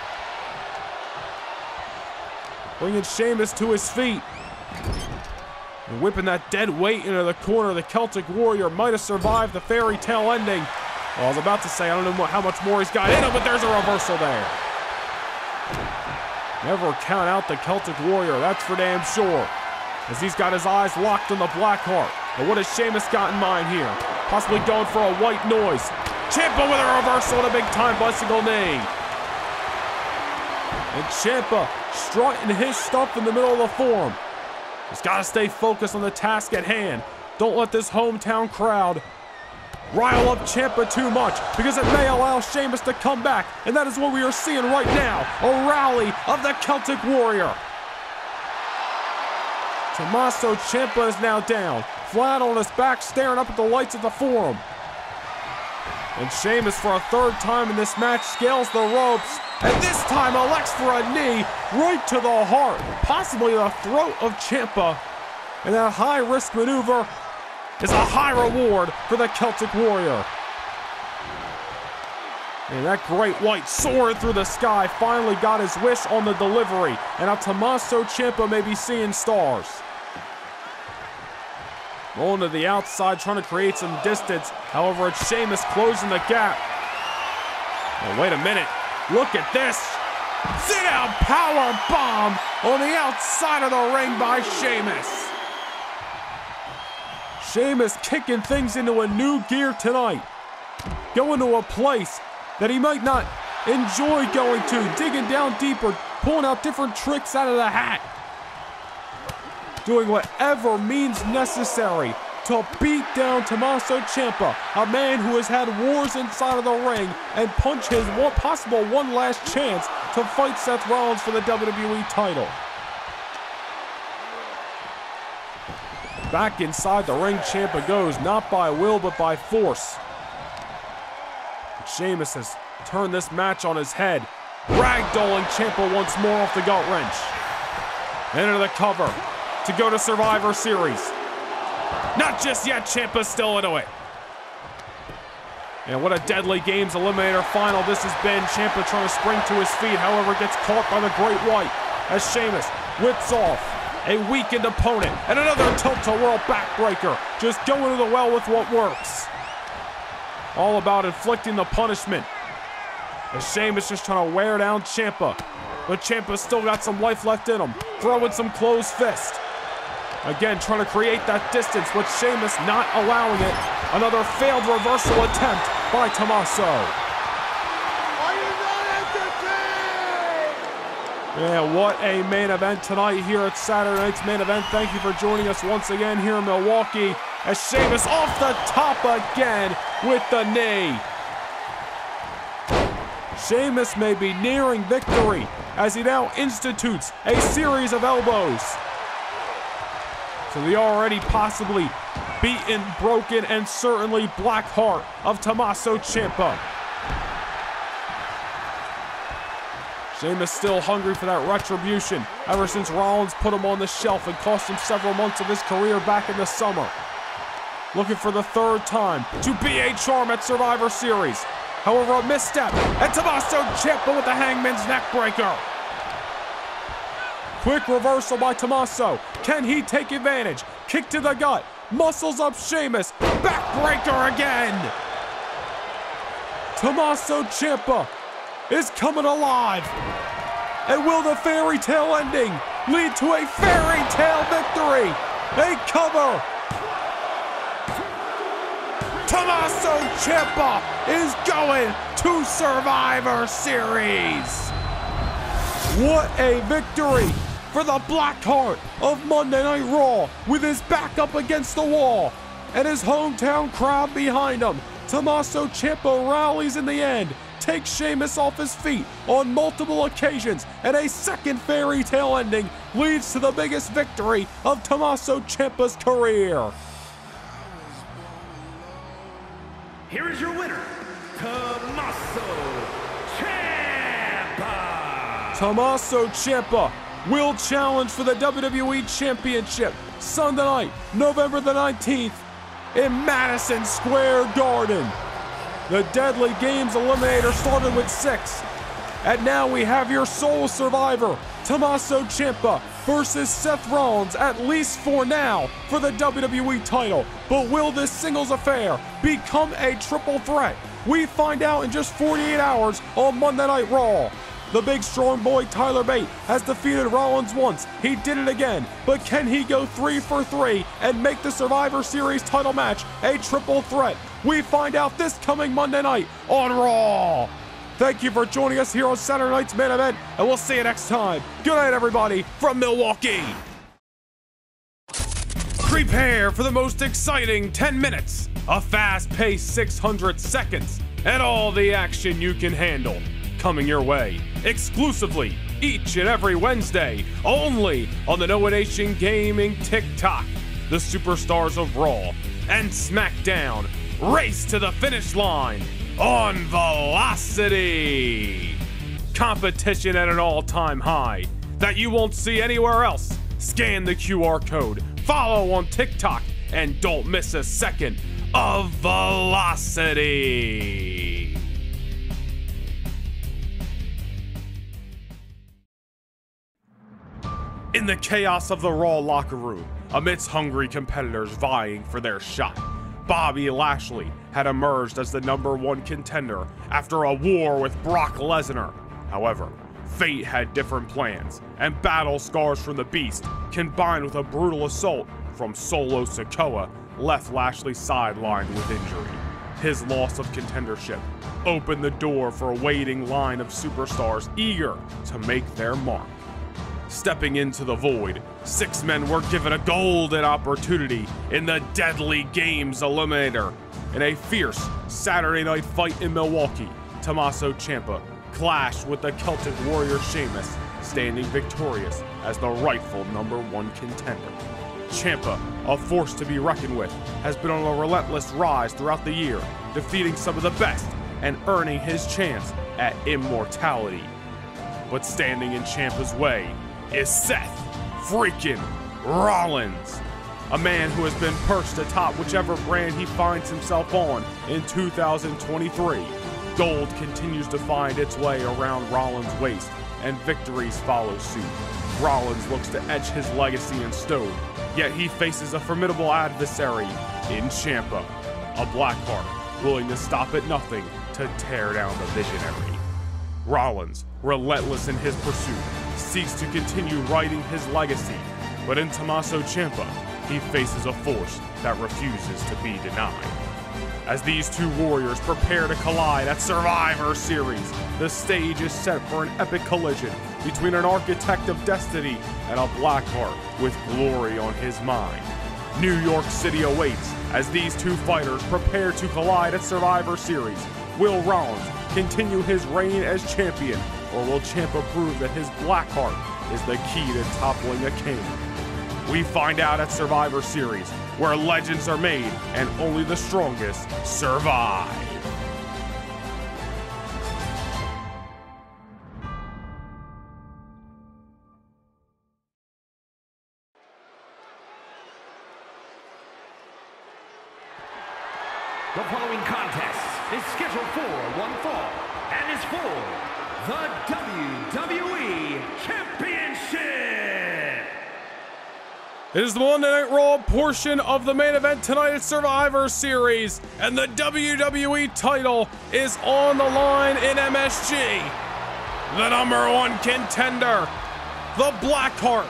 Bringing Sheamus to his feet. And whipping that dead weight into the corner, the Celtic Warrior might have survived the fairy tale ending. Well, I was about to say, I don't know how much more he's got in him, but there's a reversal there. Never count out the Celtic Warrior, that's for damn sure. As he's got his eyes locked on the Blackheart. But what has Sheamus got in mind here? Possibly going for a white noise. Ciampa with a reversal and a big-time bicycle knee. And Ciampa strutting his stuff in the middle of the form. He's got to stay focused on the task at hand. Don't let this hometown crowd rile up Ciampa too much, because it may allow Sheamus to come back, and that is what we are seeing right now, a rally of the Celtic Warrior. Tommaso Ciampa is now down, flat on his back, staring up at the lights of the forum. And Sheamus, for a third time in this match, scales the ropes, and this time elects for a knee right to the heart, possibly the throat of Ciampa. And that high-risk maneuver is a high reward for the Celtic Warrior. And that great white soaring through the sky finally got his wish on the delivery. And now Tommaso Ciampa may be seeing stars. Rolling to the outside, trying to create some distance. However, it's Sheamus closing the gap. Oh, wait a minute. Look at this. Sit-down power bomb on the outside of the ring by Sheamus. Sheamus kicking things into a new gear tonight. Going to a place that he might not enjoy going to. Digging down deeper, pulling out different tricks out of the hat. Doing whatever means necessary to beat down Tommaso Ciampa, a man who has had wars inside of the ring, and punch his one, possible one last chance to fight Seth Rollins for the W W E title. Back inside the ring, Ciampa goes, not by will, but by force. Sheamus has turned this match on his head, ragdolling Ciampa once more off the gut wrench. Into the cover to go to Survivor Series. Not just yet, Ciampa's still into it. And what a Deadly Games Eliminator final this has been. Ciampa trying to spring to his feet, however gets caught by the Great White as Sheamus whips off a weakened opponent, and another tilt-a-whirl backbreaker. Just going to the well with what works. All about inflicting the punishment. And Sheamus just trying to wear down Ciampa. But Ciampa's still got some life left in him. Throwing some closed fist. Again, trying to create that distance, but Sheamus not allowing it. Another failed reversal attempt by Tommaso. Yeah, what a main event tonight here at Saturday Night's Main Event. Thank you for joining us once again here in Milwaukee as Sheamus off the top again with the knee. Sheamus may be nearing victory as he now institutes a series of elbows. So the already possibly beaten, broken, and certainly black heart of Tommaso Ciampa. Sheamus still hungry for that retribution ever since Rollins put him on the shelf and cost him several months of his career back in the summer. Looking for the third time to be a charm at Survivor Series. However, a misstep, and Tommaso Ciampa with the Hangman's Neckbreaker. Quick reversal by Tommaso. Can he take advantage? Kick to the gut, muscles up Sheamus, backbreaker again. Tommaso Ciampa is coming alive. And will the fairy tale ending lead to a fairy tale victory? A cover. Tommaso Ciampa is going to Survivor Series. What a victory for the Blackheart of Monday Night Raw, with his back up against the wall and his hometown crowd behind him. Tommaso Ciampa rallies in the end, takes Sheamus off his feet on multiple occasions, and a second fairy tale ending leads to the biggest victory of Tommaso Ciampa's career. Here is your winner, Tommaso Ciampa. Tommaso Ciampa will challenge for the W W E Championship Sunday night, November the nineteenth, in Madison Square Garden. The Deadly Games Eliminator started with six. And now we have your sole survivor, Tommaso Ciampa, versus Seth Rollins, at least for now, for the W W E title. But will this singles affair become a triple threat? We find out in just forty-eight hours on Monday Night Raw. The big strong boy Tyler Bate has defeated Rollins once. He did it again. But can he go three for three and make the Survivor Series title match a triple threat? We find out this coming Monday night on Raw. Thank you for joining us here on Saturday night's main event, and we'll see you next time. Good night, everybody, from Milwaukee. Prepare for the most exciting ten minutes, a fast-paced six hundred seconds, and all the action you can handle. Coming your way exclusively each and every Wednesday, only on the Noah Nation Gaming TikTok. The superstars of Raw and SmackDown race to the finish line on Velocity. Competition at an all-time high that you won't see anywhere else. Scan the Q R code, follow on TikTok, and don't miss a second of Velocity. In the chaos of the Raw locker room, amidst hungry competitors vying for their shot, Bobby Lashley had emerged as the number one contender after a war with Brock Lesnar. However, fate had different plans, and battle scars from the Beast, combined with a brutal assault from Solo Sikoa, left Lashley sidelined with injury. His loss of contendership opened the door for a waiting line of superstars eager to make their mark. Stepping into the void, six men were given a golden opportunity in the Deadly Games Eliminator. In a fierce Saturday night fight in Milwaukee, Tommaso Ciampa clashed with the Celtic warrior Sheamus, standing victorious as the rightful number one contender. Ciampa, a force to be reckoned with, has been on a relentless rise throughout the year, defeating some of the best and earning his chance at immortality. But standing in Ciampa's way is Seth Freakin' Rollins, a man who has been perched atop whichever brand he finds himself on in two thousand twenty-three. Gold continues to find its way around Rollins' waist, and victories follow suit. Rollins looks to etch his legacy in stone, yet he faces a formidable adversary in Ciampa, a Blackheart willing to stop at nothing to tear down the visionary. Rollins, relentless in his pursuit, seeks to continue writing his legacy, but in Tommaso Ciampa, he faces a force that refuses to be denied. As these two warriors prepare to collide at Survivor Series, the stage is set for an epic collision between an architect of destiny and a Blackheart with glory on his mind. New York City awaits as these two fighters prepare to collide at Survivor Series. Will Rollins continue his reign as champion, or will Ciampa prove that his Blackheart is the key to toppling a king? We find out at Survivor Series, where legends are made and only the strongest survive. The following contest is scheduled for one fall and is for the W W E Championship. It is the Monday Night Raw portion of the main event tonight at Survivor Series, and the W W E title is on the line in M S G. The number one contender, the Blackheart,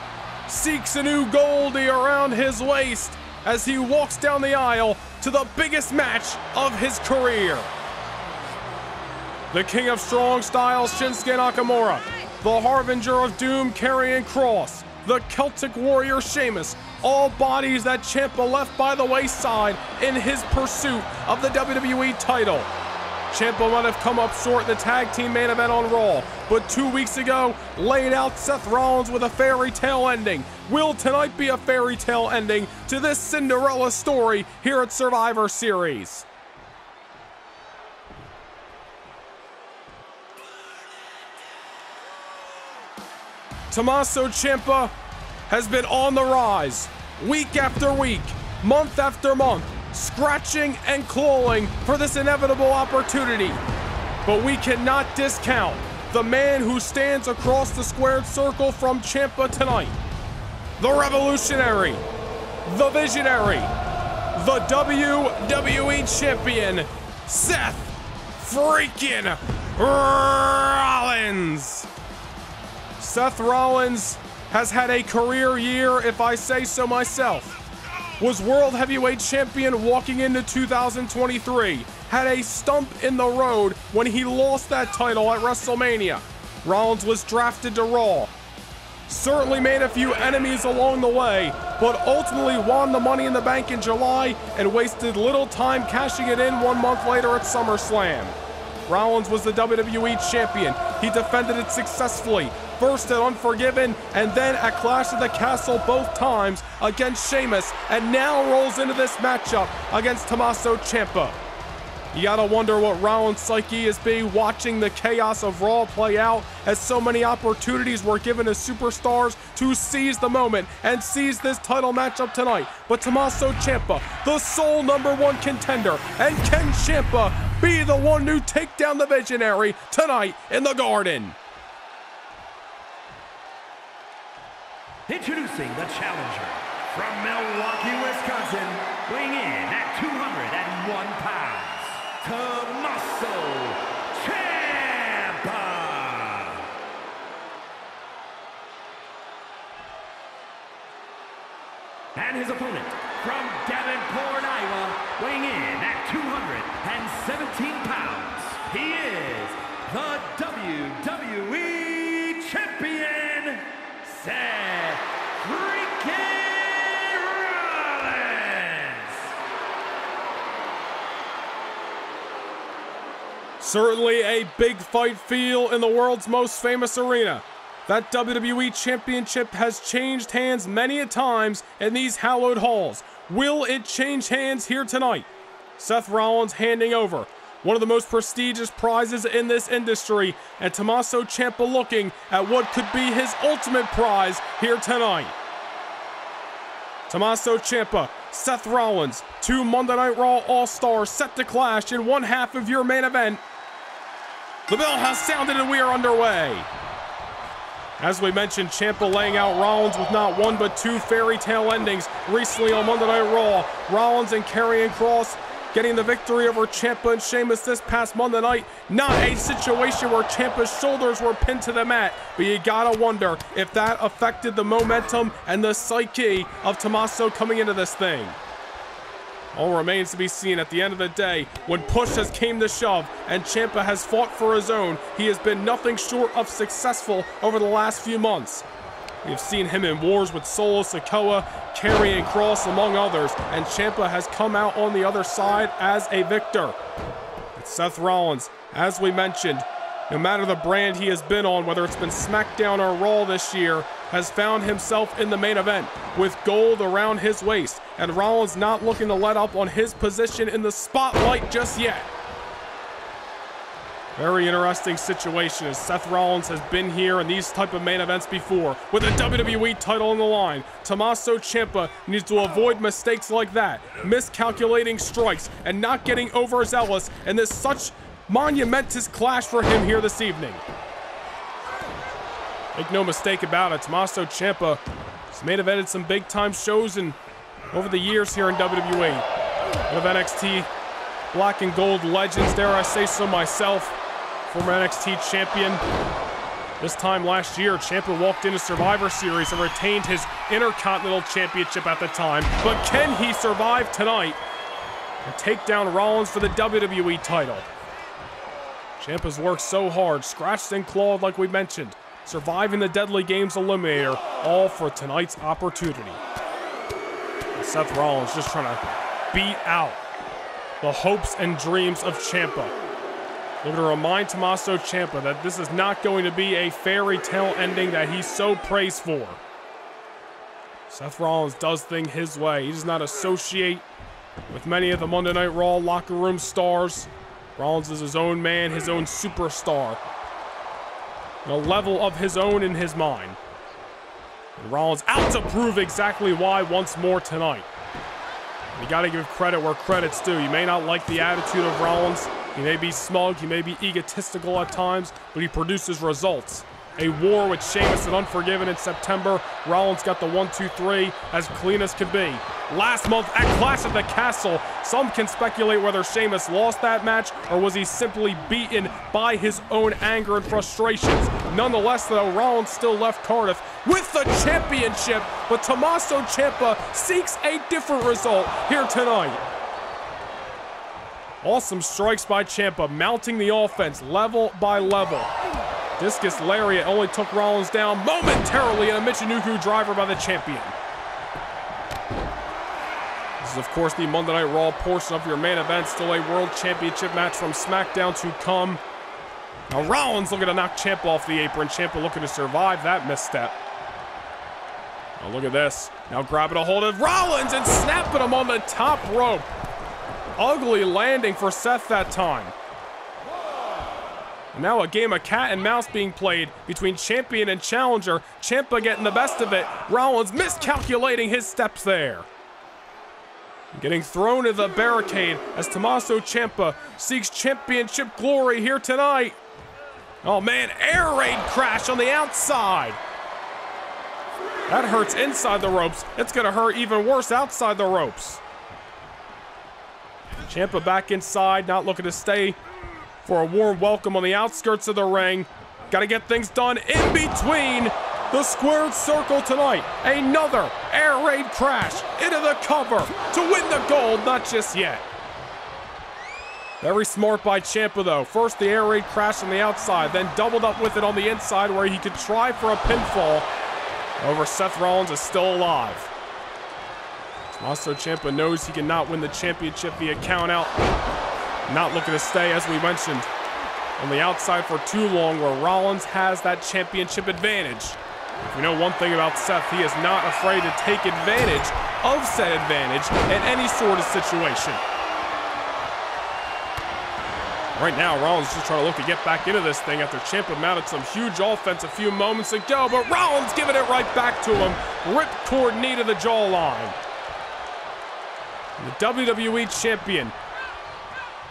seeks a new goldie around his waist as he walks down the aisle to the biggest match of his career. The King of Strong Style, Shinsuke Nakamura, the Harbinger of Doom, Karrion Kross, the Celtic Warrior, Sheamus, all bodies that Ciampa left by the wayside in his pursuit of the W W E title. Ciampa might have come up short in the tag team main event on Raw, but two weeks ago laid out Seth Rollins with a fairy tale ending. Will tonight be a fairy tale ending to this Cinderella story here at Survivor Series? Tommaso Ciampa has been on the rise week after week, month after month, scratching and clawing for this inevitable opportunity. But we cannot discount the man who stands across the squared circle from Ciampa tonight. the Revolutionary, the Visionary, the W W E Champion, Seth Freakin' Rollins. Seth Rollins has had a career year, if I say so myself. Was World Heavyweight Champion walking into two thousand twenty-three. Had a stump in the road when he lost that title at WrestleMania. Rollins was drafted to Raw. Certainly made a few enemies along the way, but ultimately won the Money in the Bank in July and wasted little time cashing it in one month later at SummerSlam. Rollins was the W W E Champion. He defended it successfully, first at Unforgiven and then at Clash of the Castle both times against Sheamus, and now rolls into this matchup against Tommaso Ciampa. You gotta wonder what Rollins' psyche is being watching the chaos of Raw play out, as so many opportunities were given to superstars to seize the moment and seize this title matchup tonight. But Tommaso Ciampa, the sole number one contender, and can Ciampa be the one to take down the Visionary tonight in the Garden? Introducing the challenger from Milwaukee, Wisconsin, weighing in at two hundred one pounds. Tommaso Ciampa. And his opponent from Davenport, Iowa, weighing in at two hundred seventeen pounds. He is the W W E Champion, Seth Freakin' Rollins. Certainly a big fight feel in the world's most famous arena. That W W E Championship has changed hands many a times in these hallowed halls. Will it change hands here tonight? Seth Rollins handing over one of the most prestigious prizes in this industry, and Tommaso Ciampa looking at what could be his ultimate prize here tonight. Tommaso Ciampa, Seth Rollins, two Monday Night Raw All-Stars set to clash in one half of your main event. The bell has sounded and we are underway. As we mentioned, Ciampa laying out Rollins with not one but two fairy tale endings recently on Monday Night Raw. Rollins and Karrion Kross getting the victory over Ciampa and Sheamus this past Monday night. Not a situation where Ciampa's shoulders were pinned to the mat, but you gotta wonder if that affected the momentum and the psyche of Tommaso coming into this thing. All remains to be seen at the end of the day. When push has came to shove and Ciampa has fought for his own, he has been nothing short of successful over the last few months. We've seen him in wars with Solo Sikoa, Karrion Kross, among others, and Ciampa has come out on the other side as a victor. But Seth Rollins, as we mentioned, no matter the brand he has been on, whether it's been SmackDown or Raw this year, has found himself in the main event with gold around his waist, and Rollins not looking to let up on his position in the spotlight just yet. Very interesting situation, as Seth Rollins has been here in these type of main events before with a W W E title on the line. Tommaso Ciampa needs to avoid mistakes like that, miscalculating strikes, and not getting overzealous in this such monumentous clash for him here this evening. Make no mistake about it, Tommaso Ciampa has main evented some big time shows and over the years here in W W E. One of N X T black and gold legends, dare I say so myself. Former N X T champion. This time last year, Ciampa walked into Survivor Series and retained his Intercontinental Championship at the time. But can he survive tonight and take down Rollins for the W W E title? Ciampa's worked so hard, scratched and clawed like we mentioned, surviving the Deadly Games Eliminator, all for tonight's opportunity. And Seth Rollins just trying to beat out the hopes and dreams of Ciampa. We're going to remind Tommaso Ciampa that this is not going to be a fairy tale ending that he's so praised for. Seth Rollins does things his way. He does not associate with many of the Monday Night Raw locker room stars. Rollins is his own man, his own superstar, and a level of his own in his mind. And Rollins out to prove exactly why once more tonight. You gotta give credit where credit's due. You may not like the attitude of Rollins. He may be smug, he may be egotistical at times, but he produces results. a war with Sheamus at Unforgiven in September. Rollins got the one, two, three, as clean as can be. Last month at Clash at the Castle, some can speculate whether Sheamus lost that match or was he simply beaten by his own anger and frustrations. Nonetheless, though, Rollins still left Cardiff with the championship, but Tommaso Ciampa seeks a different result here tonight. Awesome strikes by Ciampa, mounting the offense level by level. Discus lariat only took Rollins down momentarily in a Michinoku driver by the champion. This is, of course, the Monday Night Raw portion of your main event. Still a World Championship match from SmackDown to come. Now Rollins looking to knock Ciampa off the apron. Ciampa looking to survive that misstep. Now look at this. Now grabbing a hold of Rollins and snapping him on the top rope. Ugly landing for Seth that time. And now a game of cat and mouse being played between champion and challenger. Ciampa getting the best of it. Rollins miscalculating his steps there. Getting thrown to the barricade as Tommaso Ciampa seeks championship glory here tonight. Oh man, air raid crash on the outside. That hurts inside the ropes. It's gonna hurt even worse outside the ropes. Ciampa back inside, not looking to stay for a warm welcome on the outskirts of the ring. Gotta get things done in between the squared circle tonight. Another air raid crash into the cover to win the gold, not just yet. Very smart by Ciampa though. First the air raid crash on the outside, then doubled up with it on the inside where he could try for a pinfall. However, Seth Rollins is still alive. Tommaso Ciampa knows he cannot win the championship via countout. Not looking to stay, as we mentioned, on the outside for too long where Rollins has that championship advantage. We know one thing about Seth, he is not afraid to take advantage of said advantage in any sort of situation. Right now, Rollins just trying to look to get back into this thing after Ciampa mounted some huge offense a few moments ago, but Rollins giving it right back to him. Ripcord knee to the jawline. The W W E Champion.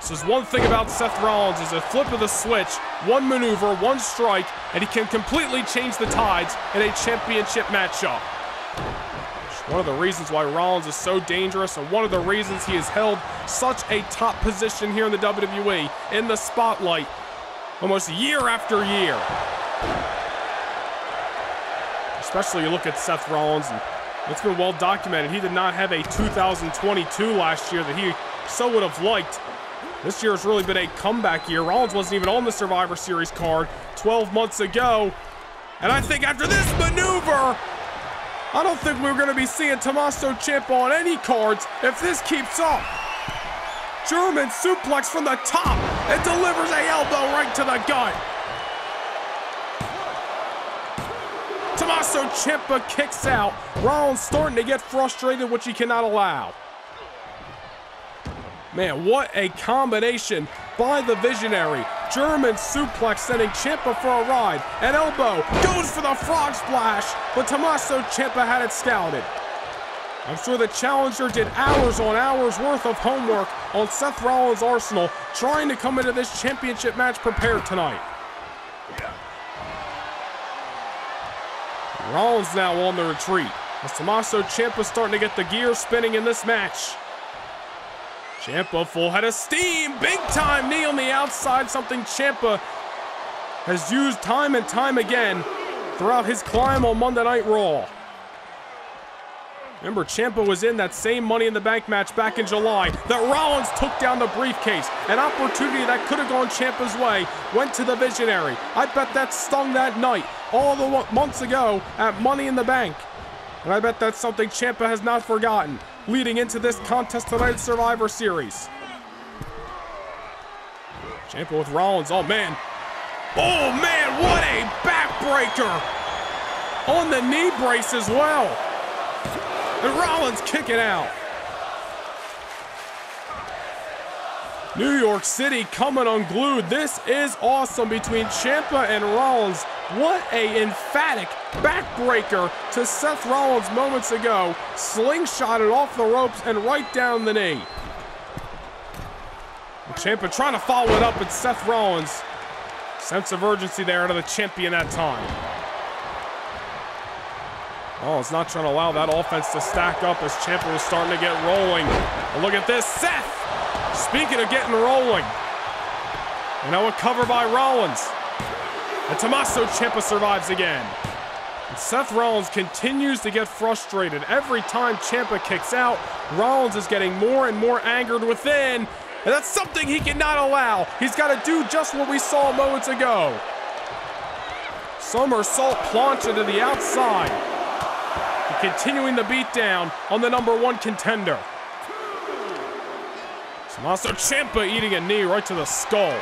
This is one thing about Seth Rollins, is a flip of the switch, one maneuver, one strike, and he can completely change the tides in a championship matchup. It's one of the reasons why Rollins is so dangerous, and one of the reasons he has held such a top position here in the W W E, in the spotlight, almost year after year. Especially you look at Seth Rollins, and it's been well documented, he did not have a two thousand twenty-two last year that he so would have liked. This year has really been a comeback year. Rollins wasn't even on the Survivor Series card twelve months ago. And I think after this maneuver, I don't think we're going to be seeing Tommaso Ciampa on any cards if this keeps up. German suplex from the top. It delivers an elbow right to the gut. Tommaso Ciampa kicks out. Rollins starting to get frustrated, which he cannot allow. Man, what a combination by the Visionary. German suplex sending Ciampa for a ride. An elbow goes for the frog splash, but Tommaso Ciampa had it scouted. I'm sure the challenger did hours on hours worth of homework on Seth Rollins' arsenal, trying to come into this championship match prepared tonight. Rollins now on the retreat, as Tommaso Ciampa starting to get the gear spinning in this match. Ciampa full head of steam, big time knee on the outside, something Ciampa has used time and time again throughout his climb on Monday Night Raw. Remember, Ciampa was in that same Money in the Bank match back in July that Rollins took down the briefcase. An opportunity that could have gone Ciampa's way went to the Visionary. I bet that stung that night all the months ago at Money in the Bank. And I bet that's something Ciampa has not forgotten leading into this contest tonight's Survivor Series. Ciampa with Rollins, oh man. Oh man, what a backbreaker! On the knee brace as well. And Rollins kicking out. New York City coming unglued. This is awesome between Ciampa and Rollins. What a emphatic backbreaker to Seth Rollins moments ago. Slingshotted off the ropes and right down the knee. Ciampa trying to follow it up, and Seth Rollins Sense of urgency there out of the champion that time. Oh, it's not trying to allow that offense to stack up as Ciampa was starting to get rolling. But look at this, Seth! Speaking of getting rolling. And now a cover by Rollins. And Tommaso Ciampa survives again. And Seth Rollins continues to get frustrated. Every time Ciampa kicks out, Rollins is getting more and more angered within. And that's something he cannot allow. He's got to do just what we saw moments ago. Somersault plancha to the outside. And continuing the beatdown on the number one contender. Tommaso Ciampa eating a knee right to the skull.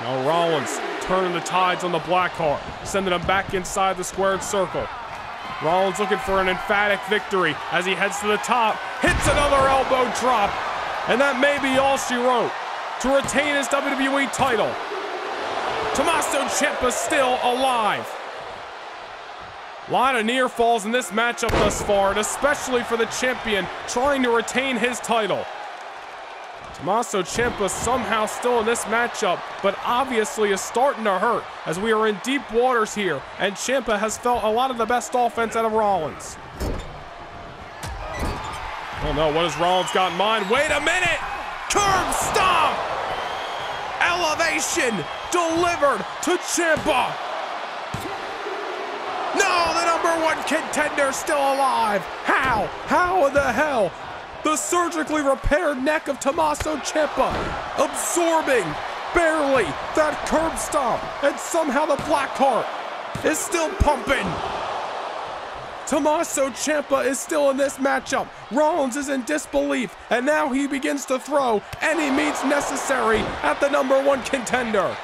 Now Rollins turning the tides on the Blackheart, sending him back inside the squared circle. Rollins looking for an emphatic victory as he heads to the top, hits another elbow drop, and that may be all she wrote to retain his W W E title. Tommaso Ciampa still alive. A lot of near falls in this matchup thus far, and especially for the champion trying to retain his title. Tommaso Ciampa somehow still in this matchup, but obviously is starting to hurt as we are in deep waters here, and Ciampa has felt a lot of the best offense out of Rollins. Oh no, what has Rollins got in mind? Wait a minute! Curb stomp! Elevation delivered to Ciampa! No, the number one contender still alive. How? How in the hell? The surgically repaired neck of Tommaso Ciampa absorbing barely that curb stomp, and somehow the Blackheart is still pumping. Tommaso Ciampa is still in this matchup. Rollins is in disbelief, and now he begins to throw any means necessary at the number one contender.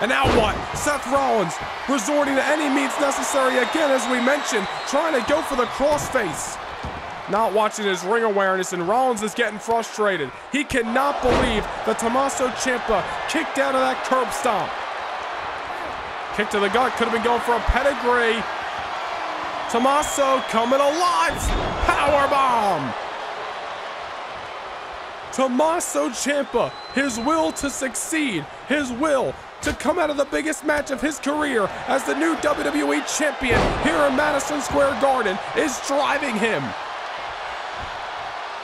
And now what? Seth Rollins resorting to any means necessary again, as we mentioned, trying to go for the crossface. Not watching his ring awareness, and Rollins is getting frustrated. He cannot believe that Tommaso Ciampa kicked out of that curb stomp. Kick to the gut, could have been going for a pedigree. Tommaso coming alive, powerbomb. Tommaso Ciampa, his will to succeed, his will to come out of the biggest match of his career as the new W W E champion here in Madison Square Garden is driving him.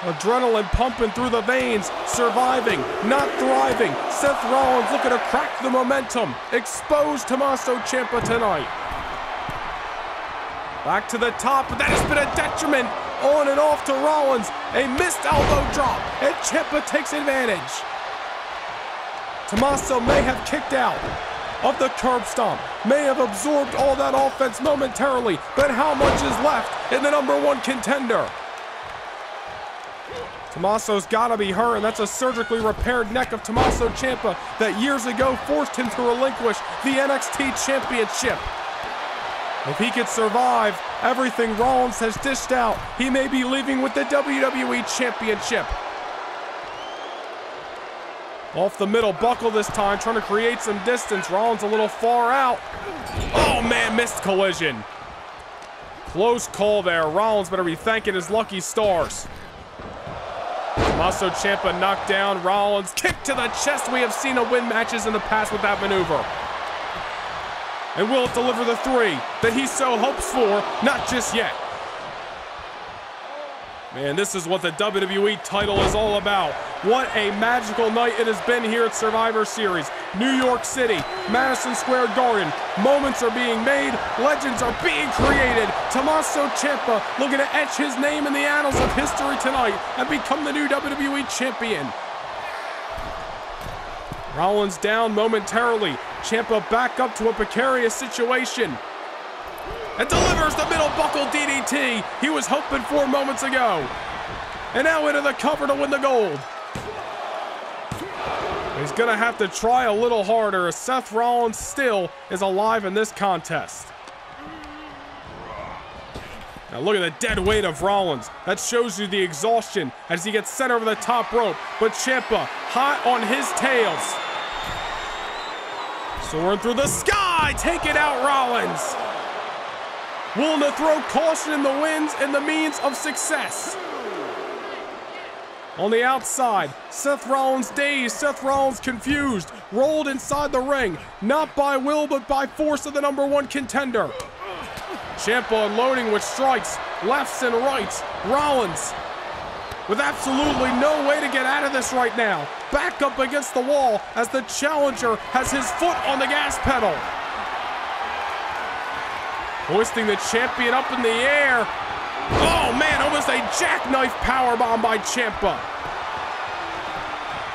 Adrenaline pumping through the veins, surviving, not thriving. Seth Rollins looking to crack the momentum, expose Tommaso Ciampa tonight. Back to the top, but that has been a detriment on and off to Rollins. A missed elbow drop, and Ciampa takes advantage. Tommaso may have kicked out of the curb stomp, may have absorbed all that offense momentarily, but how much is left in the number one contender? Tommaso's gotta be hurt, and that's a surgically repaired neck of Tommaso Ciampa that years ago forced him to relinquish the N X T Championship. If he could survive everything Rollins has dished out, he may be leaving with the W W E Championship. Off the middle buckle this time, trying to create some distance. Rollins a little far out. Oh man, missed collision. Close call there. Rollins better be thanking his lucky stars. Tommaso Ciampa knocked down. Rollins kick to the chest. We have seen him win matches in the past with that maneuver. And will it deliver the three that he so hopes for? Not just yet. Man, this is what the W W E title is all about. What a magical night it has been here at Survivor Series. New York City, Madison Square Garden. Moments are being made, legends are being created. Tommaso Ciampa looking to etch his name in the annals of history tonight and become the new W W E champion. Rollins down momentarily. Ciampa back up to a precarious situation. And delivers the middle buckle D D T he was hoping for moments ago. And now into the cover to win the gold. He's gonna have to try a little harder as Seth Rollins still is alive in this contest. Now look at the dead weight of Rollins. That shows you the exhaustion as he gets sent over the top rope. But Ciampa hot on his tails. Soaring through the sky, taking out Rollins. Willing to throw caution in the winds and the means of success. On the outside, Seth Rollins dazed, Seth Rollins confused, rolled inside the ring, not by will but by force of the number one contender. Ciampa unloading with strikes, lefts and rights. Rollins with absolutely no way to get out of this right now. Back up against the wall as the challenger has his foot on the gas pedal. Hoisting the champion up in the air. Oh man, almost a jackknife powerbomb by Ciampa.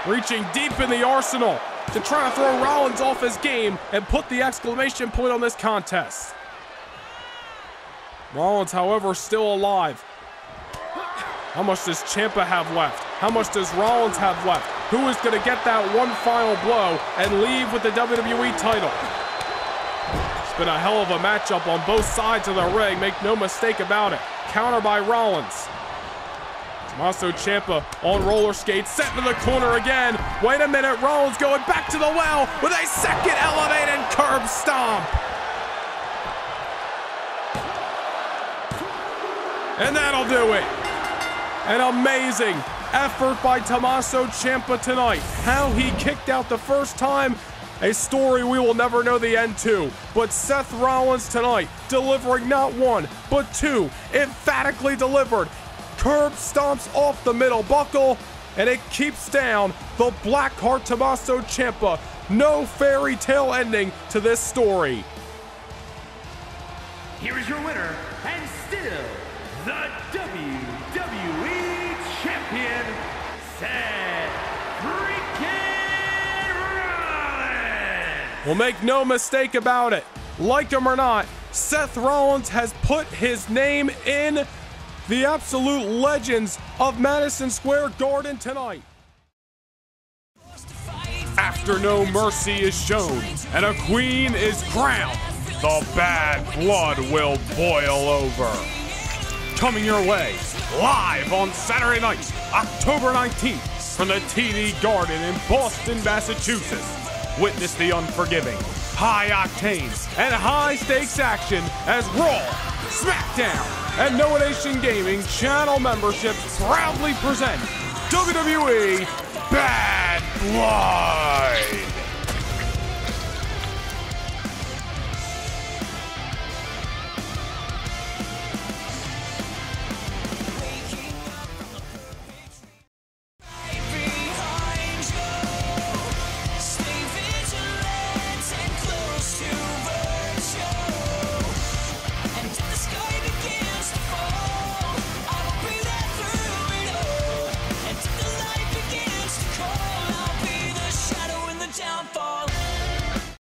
Reaching deep in the arsenal to try to throw Rollins off his game and put the exclamation point on this contest. Rollins, however, still alive. How much does Ciampa have left? How much does Rollins have left? Who is going to get that one final blow and leave with the W W E title? It's been a hell of a matchup on both sides of the ring, make no mistake about it. Counter by Rollins. Tommaso Ciampa on roller skates, set to the corner again. Wait a minute, Rollins going back to the well with a second elevated curb stomp. And that'll do it. An amazing effort by Tommaso Ciampa tonight. How he kicked out the first time, a story we will never know the end to. But Seth Rollins tonight delivering not one, but two emphatically delivered curb stomps off the middle buckle, and it keeps down the Blackheart Tommaso Ciampa. No fairy tale ending to this story. Here is your winner, and still the W W E Champion, Seth Freakin' Rollins! Well, make no mistake about it. Like him or not, Seth Rollins has put his name in the absolute legends of Madison Square Garden tonight. After no mercy is shown and a queen is crowned, the bad blood will boil over. Coming your way, live on Saturday night, October nineteenth, from the T D Garden in Boston, Massachusetts. Witness the unforgiving, high-octane, and high-stakes action as RAW, SmackDown, and Noah Nation Gaming channel memberships proudly present W W E Bad Blood.